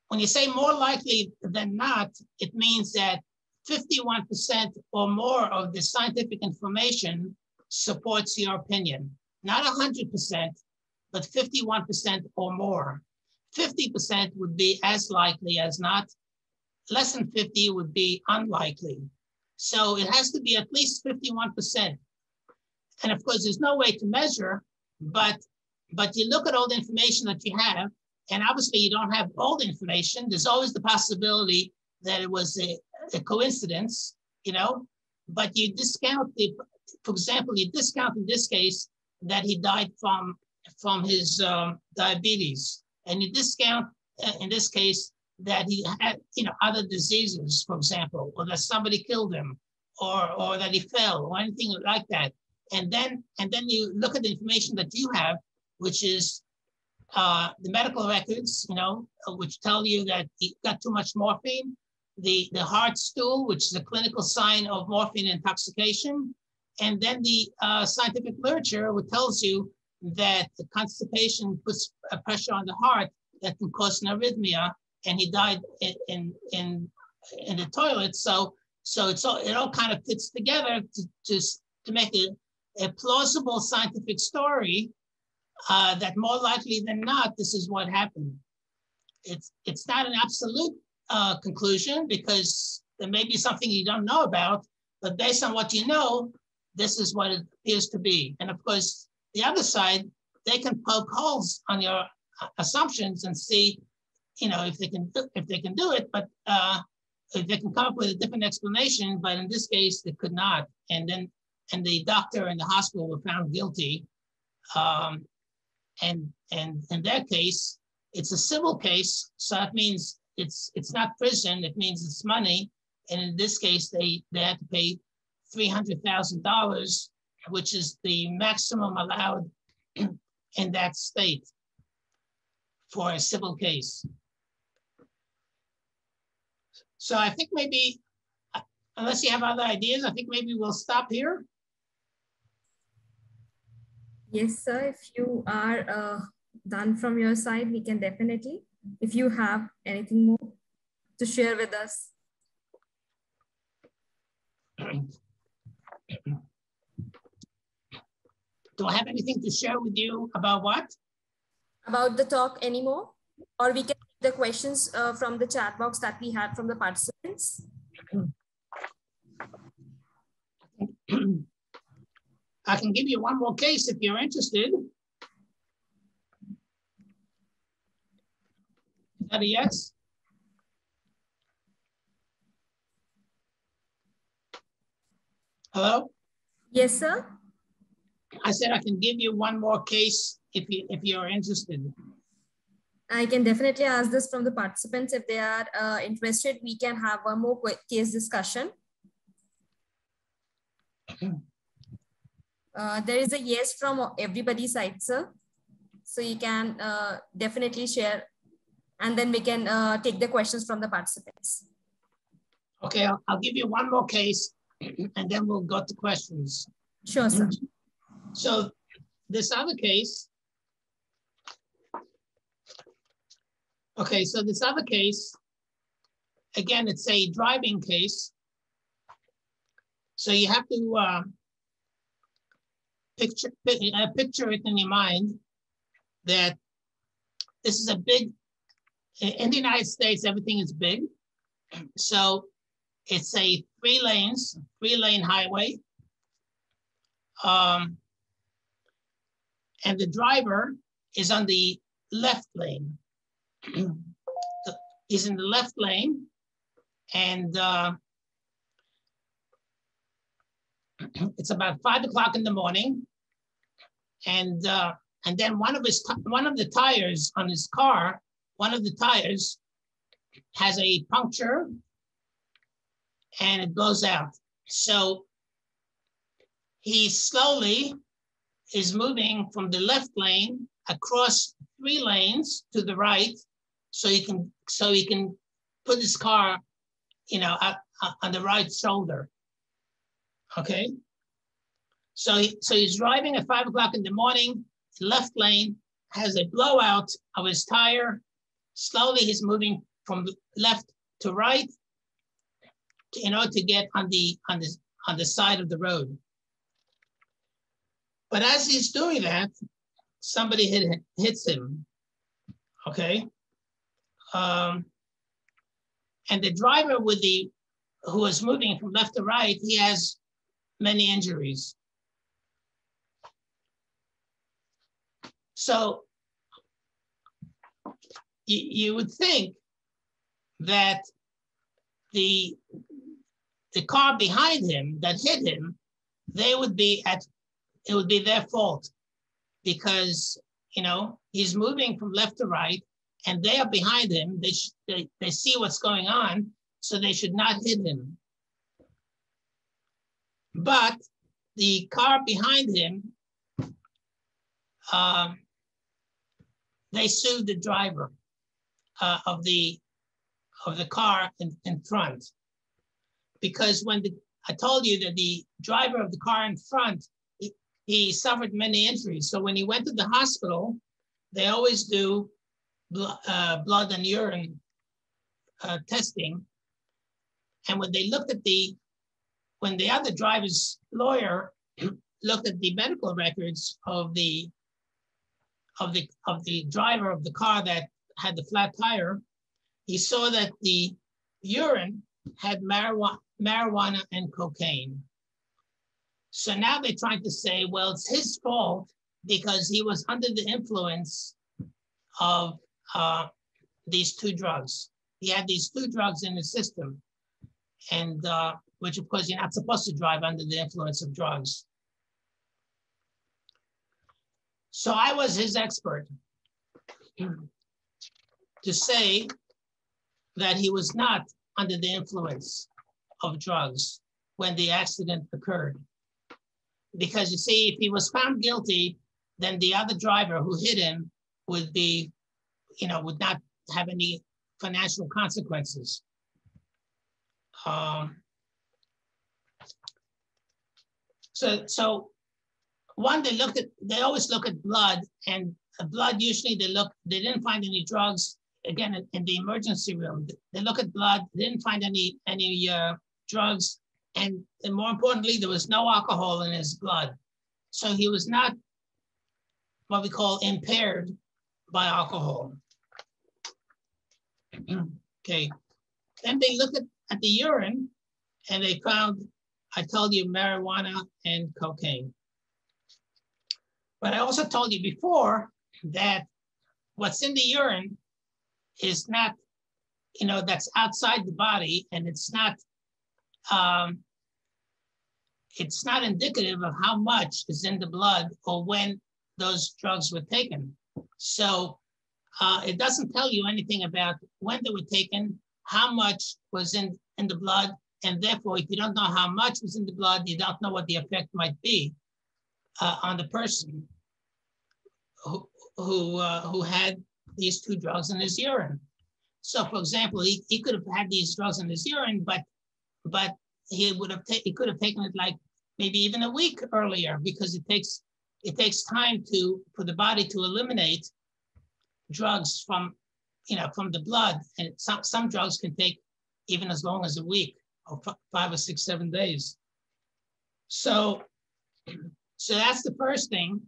When you say more likely than not, it means that fifty-one percent or more of the scientific information supports your opinion. Not one hundred percent, but fifty-one percent or more. fifty percent would be as likely as not. Less than fifty would be unlikely. So it has to be at least fifty-one percent. And of course, there's no way to measure, but, but you look at all the information that you have, and obviously you don't have all the information. There's always the possibility that it was a, a coincidence, you know, but you discount the, for example, you discount in this case that he died from, from his um, diabetes. And you discount uh, in this case, that he had, you know, other diseases, for example, or that somebody killed him, or or that he fell, or anything like that. And then and then you look at the information that you have, which is uh, the medical records, you know, which tell you that he got too much morphine, the the hard stool, which is a clinical sign of morphine intoxication, and then the uh, scientific literature, which tells you that the constipation puts a pressure on the heart that can cause an arrhythmia. And he died in, in in in the toilet. So so it's all it all kind of fits together to to, to make a, a plausible scientific story uh, that more likely than not this is what happened. It's it's not an absolute uh, conclusion because there may be something you don't know about, but based on what you know, this is what it appears to be. And of course, the other side, they can poke holes on your assumptions and see. You know, if they can, if they can do it, but uh, if they can come up with a different explanation. But in this case, they could not. And then, and the doctor and the hospital were found guilty. Um, and and in their case, it's a civil case, so that means it's it's not prison. It means it's money. And in this case, they they had to pay three hundred thousand dollars, which is the maximum allowed in that state for a civil case. So I think maybe, unless you have other ideas, I think maybe we'll stop here. Yes, sir. If you are uh, done from your side, we can definitely, if you have anything more to share with us. Do I have anything to share with you about what? About the talk anymore? Or we can take the questions uh, from the chat box that we had from the participants. I can give you one more case if you're interested. Is that a yes? Hello? Yes, sir. I said I can give you one more case if you, if you're interested. I can definitely ask this from the participants. If they are uh, interested, we can have one more case discussion. Uh, there is a yes from everybody's side, sir. So you can uh, definitely share and then we can uh, take the questions from the participants. Okay, I'll, I'll give you one more case and then we'll go to questions. Sure, sir. So this other case, okay, so this other case, again, it's a driving case. So you have to uh, picture, uh, picture it in your mind that this is a big, in the United States, everything is big. So it's a three lanes, three lane highway. Um, and the driver is on the left lane. He's in the left lane, and uh, it's about five o'clock in the morning, and uh, and then one of his one of the tires on his car, one of the tires has a puncture, and it blows out. So he slowly is moving from the left lane across three lanes to the right, so he can so he can put his car, you know, up, up on the right shoulder. Okay, so he, so he's driving at five o'clock in the morning. Left lane, has a blowout of his tire. Slowly, he's moving from left to right, in order to get on the on the on the side of the road. But as he's doing that, somebody hit, hits him. Okay, um, and the driver with the who was moving from left to right, he has many injuries. So you would think that the, the car behind him that hit him, they would be at, it would be their fault because, you know, he's moving from left to right and they are behind him. They, they, they see what's going on, so they should not hit him. But the car behind him, uh, they sued the driver uh, of the of the car in, in front, because when the, I told you that the driver of the car in front, he, he suffered many injuries. So when he went to the hospital, they always do bl uh, blood and urine uh, testing. And when they looked at the, when the other driver's lawyer looked at the medical records of the, of the, of the driver of the car that had the flat tire, he saw that the urine had marijuana, marijuana and cocaine. So now they're trying to say, well, it's his fault because he was under the influence of uh, these two drugs. He had these two drugs in his system. And uh, which, of course, you're not supposed to drive under the influence of drugs. So I was his expert to say that he was not under the influence of drugs when the accident occurred. Because you see, if he was found guilty, then the other driver who hit him would be, you know, would not have any financial consequences. Um, so, so one, they looked at, they always look at blood, and blood usually they look, they didn't find any drugs. Again, in the emergency room, they look at blood, they didn't find any, any uh, drugs. And, and more importantly, there was no alcohol in his blood. So he was not what we call impaired by alcohol. Okay, then they look at at the urine, and they found, I told you, marijuana and cocaine. But I also told you before that what's in the urine is not, you know, that's outside the body, and it's not, um, it's not indicative of how much is in the blood or when those drugs were taken. So uh, it doesn't tell you anything about when they were taken, how much was in, in the blood, and therefore, if you don't know how much was in the blood, you don't know what the effect might be uh, on the person who who, uh, who had these two drugs in his urine. So, for example, he, he could have had these drugs in his urine, but but he would have he could have taken it like maybe even a week earlier, because it takes it takes time to for the body to eliminate drugs from you know from the blood, and some some drugs can take even as long as a week or five or six seven days. So, so that's the first thing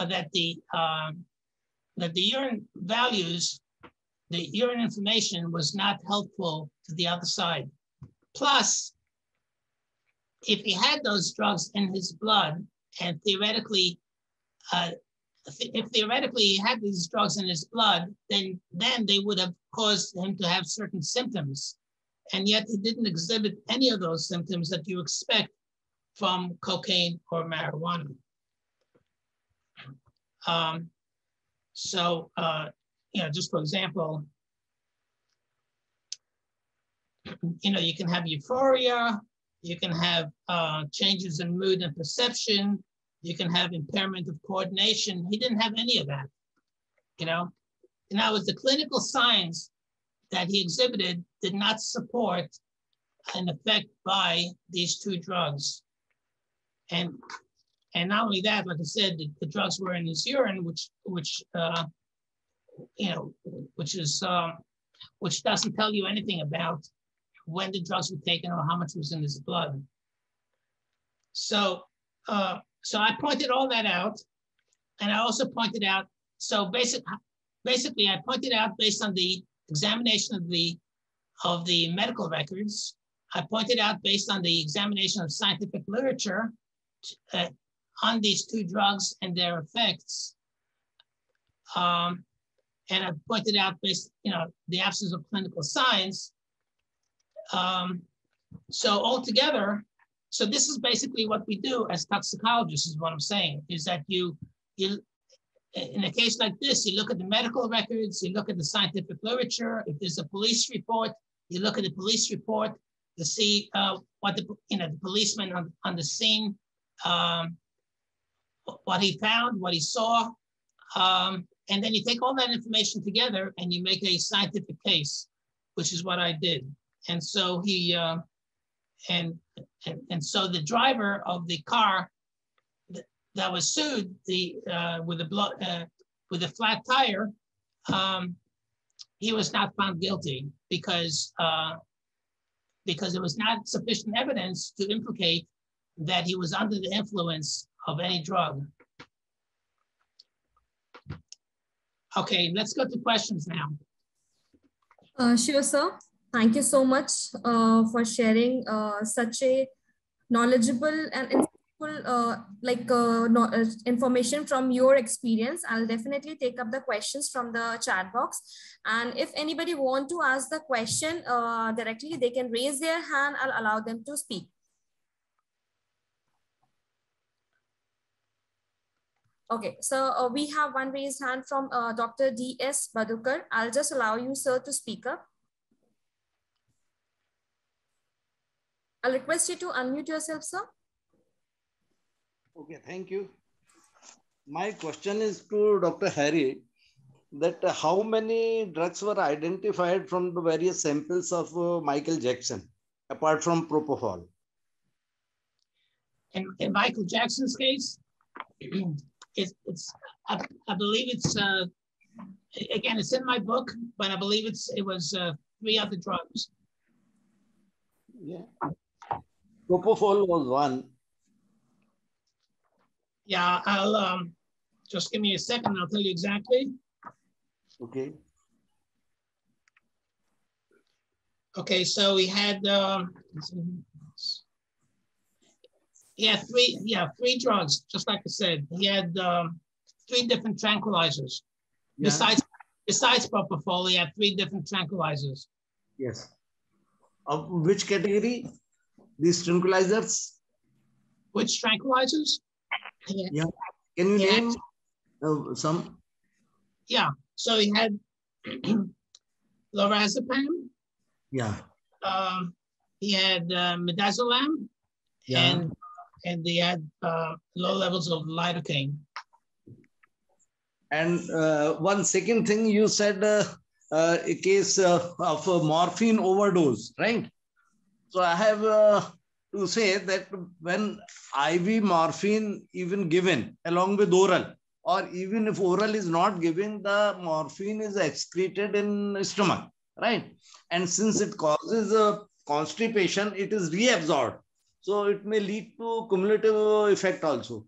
uh, that the um, that the urine values, the urine information was not helpful to the other side. Plus, if he had those drugs in his blood, and theoretically, uh, if theoretically he had these drugs in his blood, then then they would have caused him to have certain symptoms, and yet he didn't exhibit any of those symptoms that you expect from cocaine or marijuana. Um, so, uh, you know, just for example, you know, you can have euphoria, you can have uh, changes in mood and perception, you can have impairment of coordination. He didn't have any of that, you know? And that was the clinical signs that he exhibited did not support an effect by these two drugs. And, and not only that, like I said, the, the drugs were in his urine, which, which uh, you know, which is, uh, which doesn't tell you anything about when the drugs were taken or how much was in his blood. So, uh, so I pointed all that out, and I also pointed out, so basic, basically I pointed out based on the examination of the, of the medical records, I pointed out based on the examination of scientific literature uh, on these two drugs and their effects. Um, and I pointed out based, you know, the absence of clinical signs. Um, so altogether, so this is basically what we do as toxicologists, is what I'm saying, is that you, you, in a case like this, you look at the medical records, you look at the scientific literature. If there's a police report, you look at the police report to see uh, what the you know the policeman on, on the scene, um, what he found, what he saw, um, and then you take all that information together and you make a scientific case, which is what I did. And so he, uh, and, and and so the driver of the car th that was sued the uh, with a blood uh, with a flat tire, um, he was not found guilty because. Uh, because there was not sufficient evidence to implicate that he was under the influence of any drug. Okay, let's go to questions now. Uh, sure, sir. Thank you so much uh, for sharing uh, such a knowledgeable and insightful uh, like uh, no, uh, information from your experience. I'll definitely take up the questions from the chat box. And if anybody want to ask the question uh, directly, they can raise their hand. I'll allow them to speak. Okay, so uh, we have one raised hand from uh, Doctor D S Badukar. I'll just allow you, sir, to speak up. I'll request you to unmute yourself, sir. Okay, thank you. My question is to Doctor Harry, that how many drugs were identified from the various samples of uh, Michael Jackson, apart from propofol? In, in Michael Jackson's case, it's, it's I, I believe it's, uh, again, it's in my book, but I believe it's it was uh, three other drugs. Yeah. Propofol was one. Yeah, I'll um, just give me a second. I'll tell you exactly. Okay. Okay, so we had um, yeah three yeah three drugs, just like I said. He had um, three different tranquilizers. Yeah. Besides besides propofol, he had three different tranquilizers. Yes. Of which category? These tranquilizers. Which tranquilizers? Yeah. yeah. Can you yeah. name uh, some? Yeah. So he had lorazepam. Yeah. Um, he had uh, midazolam, yeah. and and they had uh, low levels of lidocaine. And uh, one second thing you said, uh, uh, a case uh, of a morphine overdose, right? So I have uh, to say that when I V morphine even given along with oral, or even if oral is not given, the morphine is excreted in the stomach, right? And since it causes a constipation, it is reabsorbed. So it may lead to cumulative effect also.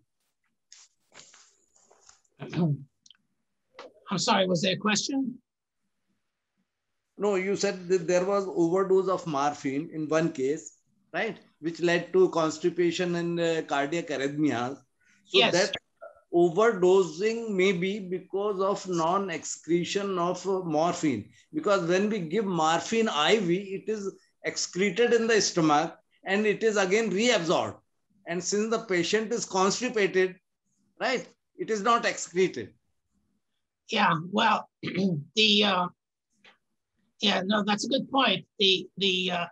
I'm sorry, was there a question? No, you said that there was overdose of morphine in one case, right? Which led to constipation and uh, cardiac arrhythmias. So yes. That overdosing may be because of non-excretion of uh, morphine. Because when we give morphine I V, it is excreted in the stomach and it is again reabsorbed. And since the patient is constipated, right? It is not excreted. Yeah, well, the uh, yeah, no, that's a good point. The the uh,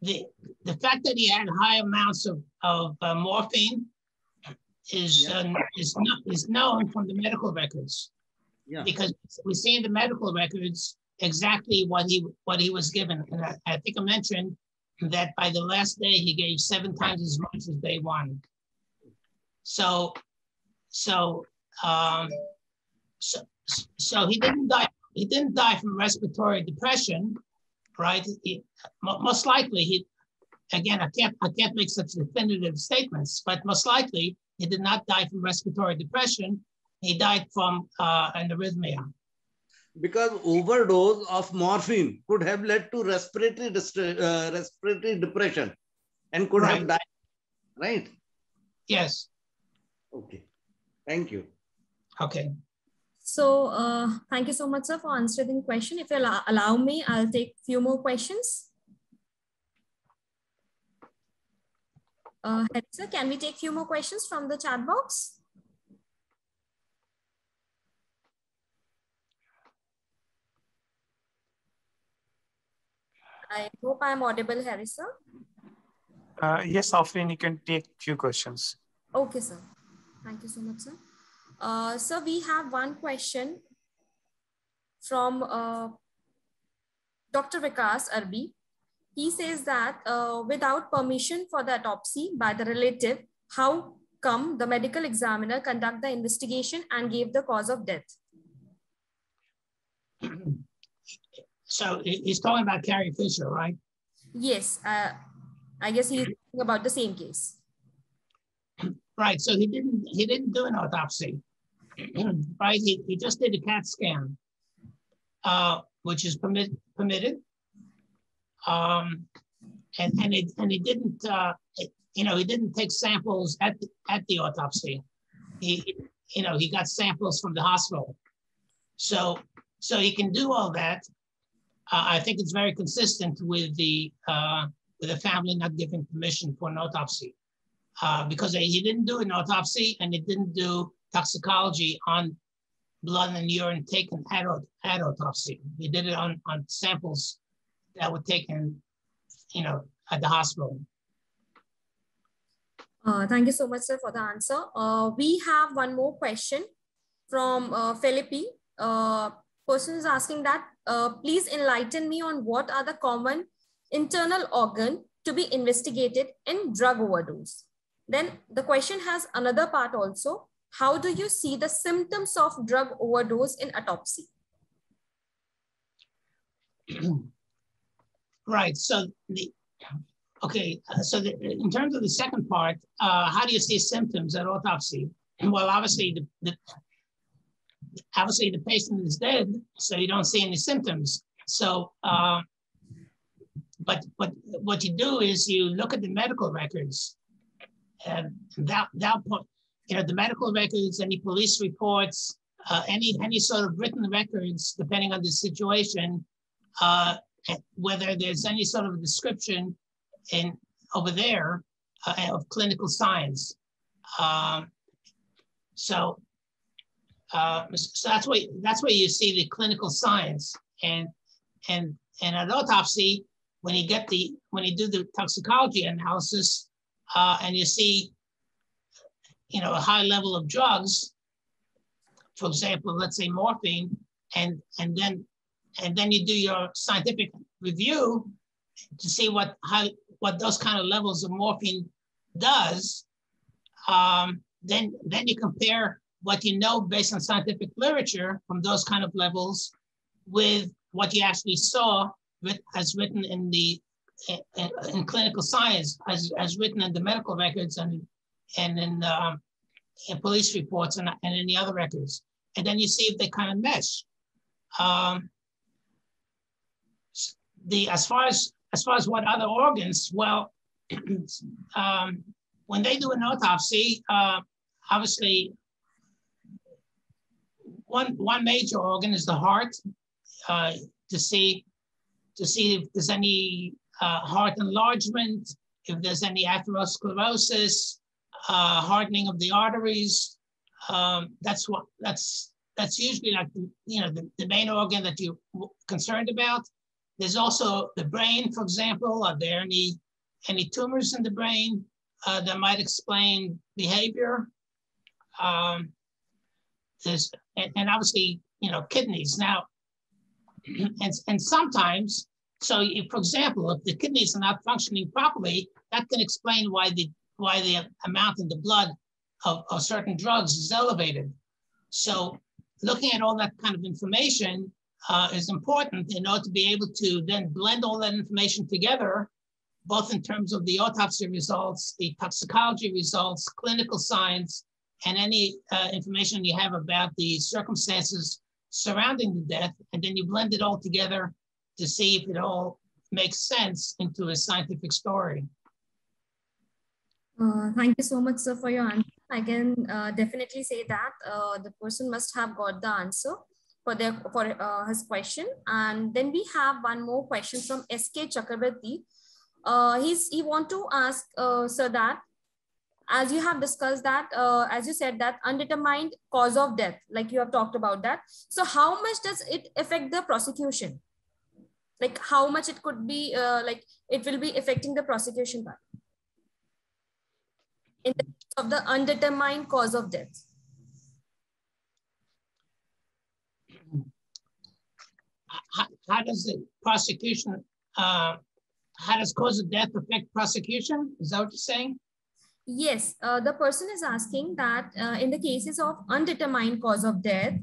the the fact that he had high amounts of of uh, morphine is yeah. uh, is not is known from the medical records. Yeah, because we see in the medical records exactly what he what he was given, and I, I think I mentioned that by the last day he gave seven times as much as they wanted. So. So, um, so, so he didn't die. He didn't die from respiratory depression, right? He, most likely, he again, I can't, I can't make such definitive statements, but most likely, he did not die from respiratory depression. He died from uh, an arrhythmia. Because overdose of morphine could have led to respiratory uh, respiratory depression, and could right. have died. Right. Yes. Okay. Thank you. Okay. So uh, thank you so much, sir, for answering the question. If you allow, allow me, I'll take a few more questions. Uh, sir, can we take a few more questions from the chat box? I hope I'm audible, Harry, sir. Uh, yes, Afreen, you can take a few questions. Okay, sir. Thank you so much, sir. Uh, so we have one question from uh, Doctor Vikas Arbi. He says that uh, without permission for the autopsy by the relative, how come the medical examiner conducted the investigation and gave the cause of death? So he's talking about Carrie Fisher, right? Yes, uh, I guess he's talking about the same case. Right, so he didn't he didn't do an autopsy, right? He, he just did a CAT scan, uh, which is permit, permitted, um, and and it and he didn't uh, it, you know he didn't take samples at the, at the autopsy. He you know he got samples from the hospital, so so he can do all that. Uh, I think it's very consistent with the uh, with the family not giving permission for an autopsy. Uh, because he didn't do an autopsy and he didn't do toxicology on blood and urine taken at, at autopsy. He did it on, on samples that were taken, you know, at the hospital. Uh, thank you so much, sir, for the answer. Uh, we have one more question from uh, Felipe. Uh, person is asking that, uh, please enlighten me on what are the common internal organ to be investigated in drug overdose. Then the question has another part also. How do you see the symptoms of drug overdose in autopsy? Right. So, the, okay. Uh, so the, in terms of the second part, uh, how do you see symptoms at autopsy? Well, obviously the, the obviously the patient is dead, so you don't see any symptoms. So, uh, but but what you do is you look at the medical records. And that, that you know, the medical records, any police reports, uh, any any sort of written records, depending on the situation, uh, whether there's any sort of description in over there uh, of clinical signs. Um, so, uh, so that's where that's where you see the clinical signs, and and and at autopsy, when you get the when you do the toxicology analysis. Uh, and you see, you know, a high level of drugs, for example, let's say morphine, and and then and then you do your scientific review to see what how what those kind of levels of morphine does, um, then then you compare what you know based on scientific literature from those kind of levels with what you actually saw with, as written in the in, in clinical science, as, as written in the medical records and and in, um, in police reports and, and in the other records. And then you see if they kind of mesh. Um, the as far as as far as what other organs, well, um, when they do an autopsy, uh, obviously. One, one major organ is the heart, uh, to see to see if there's any uh, heart enlargement, if there's any atherosclerosis, uh, hardening of the arteries. Um, that's what that's that's usually like the, you know the, the main organ that you're concerned about. There's also the brain, for example. Are there any any tumors in the brain uh, that might explain behavior? Um, there's And, and obviously, you know, kidneys now, and, and sometimes, so if, for example, if the kidneys are not functioning properly, that can explain why the why the amount in the blood of, of certain drugs is elevated. So looking at all that kind of information uh, is important in order to be able to then blend all that information together, both in terms of the autopsy results, the toxicology results, clinical science, and any uh, information you have about the circumstances surrounding the death, and then you blend it all together to see if it all makes sense into a scientific story. Uh, thank you so much, sir, for your answer. I can uh, definitely say that uh, the person must have got the answer for their for uh, his question. And then we have one more question from S K Chakrabarti. Uh, he's he want to ask uh, sir that, as you have discussed that, uh, as you said that undetermined cause of death, like you have talked about that. So how much does it affect the prosecution? Like how much it could be, uh, like it will be affecting the prosecution part in the case of the undetermined cause of death? How, how does the prosecution, uh, how does cause of death affect prosecution? Is that what you're saying? Yes, uh, the person is asking that uh, in the cases of undetermined cause of death.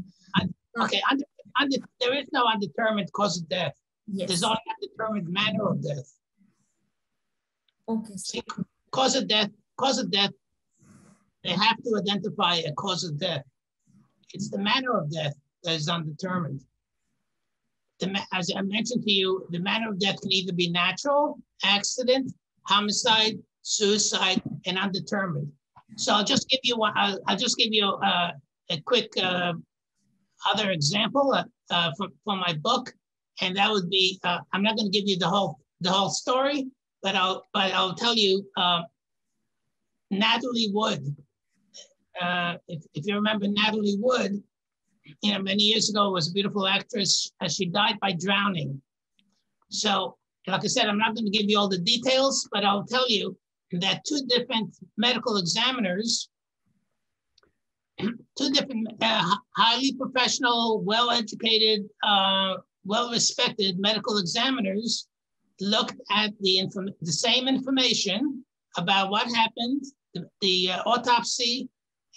Okay, under, under, there is no undetermined cause of death. Yes. There's only undetermined manner of death. Okay. See, cause of death, cause of death, they have to identify a cause of death. It's the manner of death that is undetermined. The, as I mentioned to you, the manner of death can either be natural, accident, homicide, suicide, and undetermined. So I'll just give you one. I'll, I'll just give you uh, a quick uh, other example uh, uh, from from my book, and that would be uh, I'm not going to give you the whole the whole story, but I'll but I'll tell you. Uh, Natalie Wood, uh, if if you remember Natalie Wood, you know many years ago was a beautiful actress. Uh, she died by drowning. So like I said, I'm not going to give you all the details, but I'll tell you that two different medical examiners, two different uh, highly professional, well-educated, uh, well-respected medical examiners looked at the, inform the same information about what happened, the, the uh, autopsy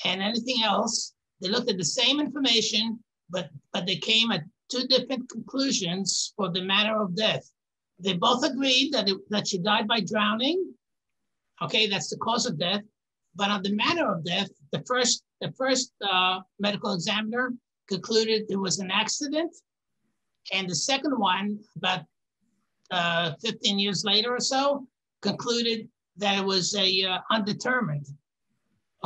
and anything else. They looked at the same information, but, but they came at two different conclusions for the manner of death. They both agreed that, it, that she died by drowning. Okay, that's the cause of death. But on the manner of death, the first, the first uh, medical examiner concluded it was an accident. And the second one, about uh, fifteen years later or so, concluded that it was a uh, undetermined.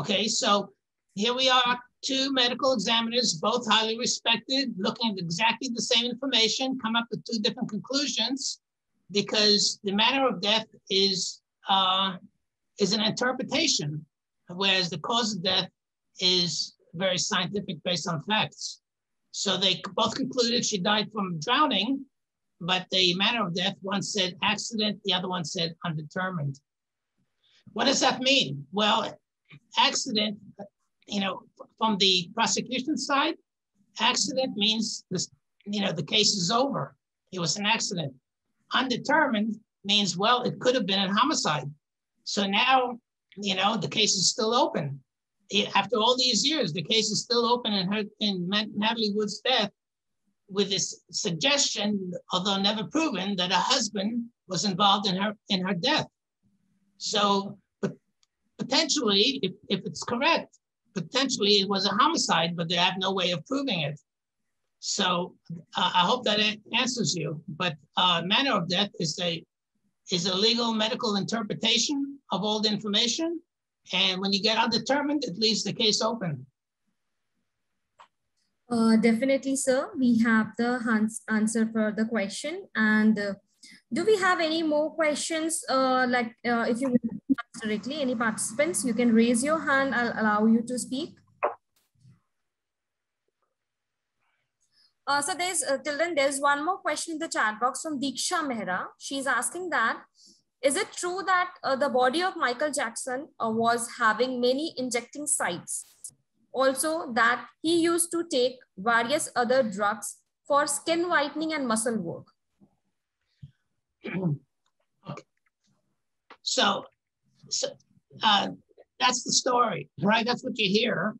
Okay, so here we are, two medical examiners, both highly respected, looking at exactly the same information, come up with two different conclusions because the manner of death is Uh, is an interpretation, whereas the cause of death is very scientific based on facts. So they both concluded she died from drowning, but the manner of death, one said accident, the other one said undetermined. What does that mean? Well, accident, you know, from the prosecution side, accident means this, you know, the case is over. It was an accident. Undetermined means, well, it could have been a homicide. So now, you know, the case is still open. It, after all these years, the case is still open in, her, in Natalie Wood's death, with this suggestion, although never proven, that her husband was involved in her in her death. So, but potentially, if, if it's correct, potentially it was a homicide, but they have no way of proving it. So uh, I hope that it answers you. But uh, manner of death is a is a legal medical interpretation of old information. And when you get undetermined, it leaves the case open. Uh, definitely, sir. We have the answer for the question. And uh, do we have any more questions? Uh, like uh, if you want to ask directly, any participants, you can raise your hand. I'll allow you to speak. Uh, so there's, uh, Tilden, there's one more question in the chat box from Deeksha Mehra. She's asking that, is it true that uh, the body of Michael Jackson uh, was having many injecting sites? Also that he used to take various other drugs for skin whitening and muscle work. Okay. So, so uh, that's the story, right? That's what you hear.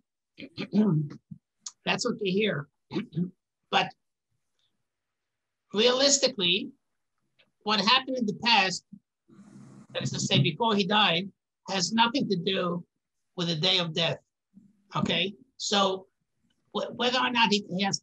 That's what you hear. But realistically, what happened in the past, that is to say before he died, has nothing to do with the day of death. Okay, so whether or not he has,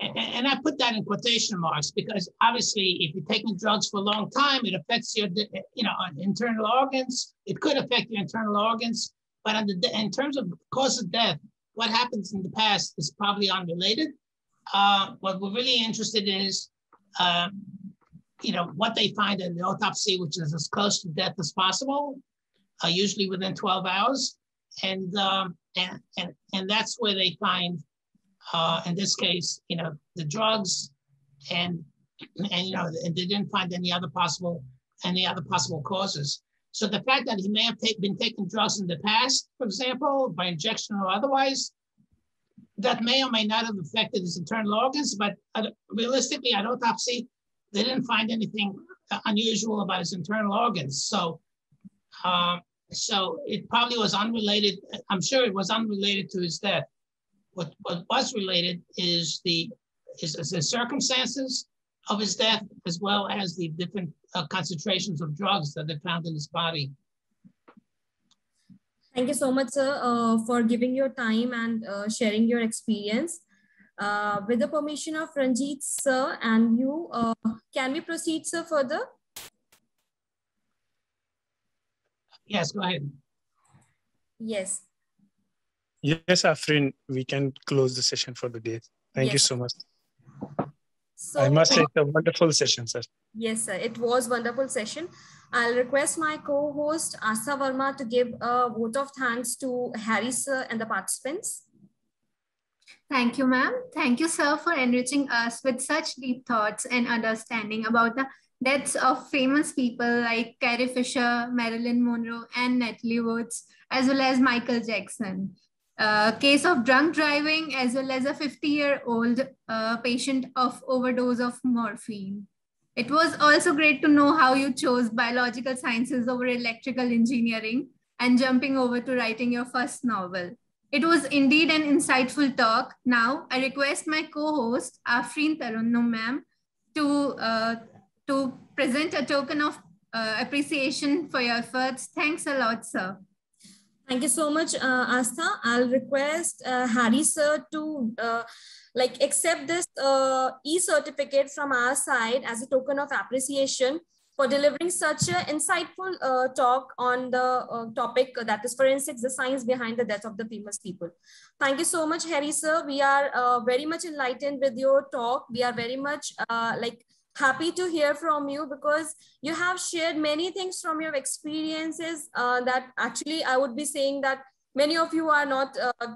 and I put that in quotation marks because obviously if you're taking drugs for a long time, it affects your, you know, internal organs. It could affect your internal organs, but on the, in terms of cause of death, what happens in the past is probably unrelated. Uh, what we're really interested in is, uh, you know, what they find in the autopsy, which is as close to death as possible, uh, usually within twelve hours. And, um, and and and that's where they find, uh, in this case, you know, the drugs, and and you know, and they didn't find any other possible any other possible causes. So the fact that he may have take, been taking drugs in the past, for example, by injection or otherwise, that may or may not have affected his internal organs. But realistically, at autopsy, they didn't find anything unusual about his internal organs. So. Uh, So it probably was unrelated. I'm sure it was unrelated to his death. What, what was related is the, is, is the circumstances of his death, as well as the different uh, concentrations of drugs that they found in his body. Thank you so much, sir, uh, for giving your time and uh, sharing your experience. Uh, with the permission of Ranjit, sir, and you, uh, can we proceed, sir, further? Yes, go ahead. Yes. Yes, Afreen, we can close the session for the day. Thank yes. you so much. So, I must say it's a wonderful session, sir. Yes, sir. It was a wonderful session. I'll request my co-host, Aastha Verma, to give a vote of thanks to Harry, sir, and the participants. Thank you, ma'am. Thank you, sir, for enriching us with such deep thoughts and understanding about the deaths of famous people like Carrie Fisher, Marilyn Monroe, and Natalie Wood, as well as Michael Jackson. Uh, case of drunk driving, as well as a fifty-year-old uh, patient of overdose of morphine. It was also great to know how you chose biological sciences over electrical engineering and jumping over to writing your first novel. It was indeed an insightful talk. Now, I request my co-host, Afreen Tanu, ma'am, to... Uh, to present a token of uh, appreciation for your efforts. Thanks a lot, sir. Thank you so much, uh, Aastha. I'll request uh, Harry, sir, to uh, like accept this uh, e-certificate from our side as a token of appreciation for delivering such an insightful uh, talk on the uh, topic that is forensics, the science behind the death of the famous people. Thank you so much, Harry, sir. We are uh, very much enlightened with your talk. We are very much uh, like, happy to hear from you because you have shared many things from your experiences uh, that actually I would be saying that many of you are not uh,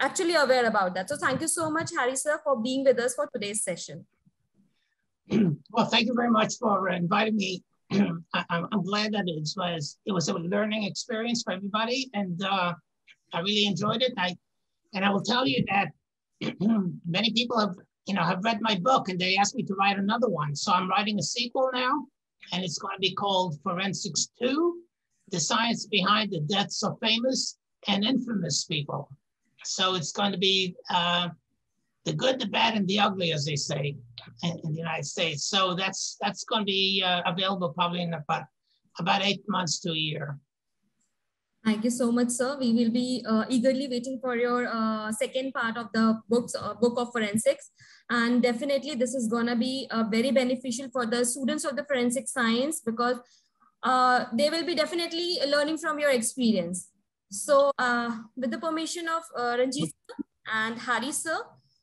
actually aware about that. So thank you so much, Harry, sir, for being with us for today's session. Well, thank you very much for inviting me. I, I'm glad that it was, it was a learning experience for everybody. And uh, I really enjoyed it. I, and I will tell you that many people have, you know, have read my book and they asked me to write another one. So I'm writing a sequel now, and it's going to be called Forensics two, The Science Behind the Deaths of Famous and Infamous People. So it's going to be uh, the good, the bad, and the ugly, as they say in, in the United States. So that's that's going to be uh, available probably in about, about eight months to a year. Thank you so much, sir. We will be uh, eagerly waiting for your uh, second part of the books, uh, book of forensics. And definitely this is gonna be uh, very beneficial for the students of the forensic science, because uh, they will be definitely learning from your experience. So uh, with the permission of uh, Ranjit sir and Hari sir,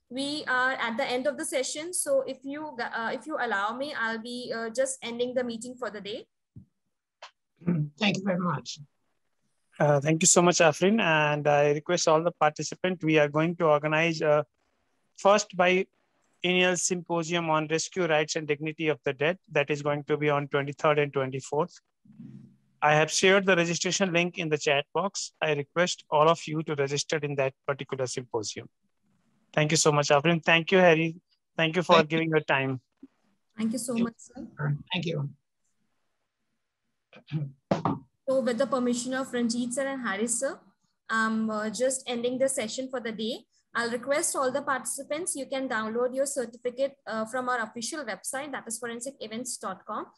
we are at the end of the session. So if you, uh, if you allow me, I'll be uh, just ending the meeting for the day. Thank you very much. Uh, thank you so much, Afreen. And I request all the participants, we are going to organize a first biennial symposium on rescue rights and dignity of the dead. That is going to be on twenty-third and twenty-fourth. I have shared the registration link in the chat box. I request all of you to register in that particular symposium. Thank you so much, Afreen. Thank you, Harry. Thank you for thank giving you. your time. Thank you so thank much, sir. Thank you. So with the permission of Ranjit sir and Haris sir, I'm uh, just ending the session for the day. I'll request all the participants, you can download your certificate uh, from our official website, that is forensic events dot com.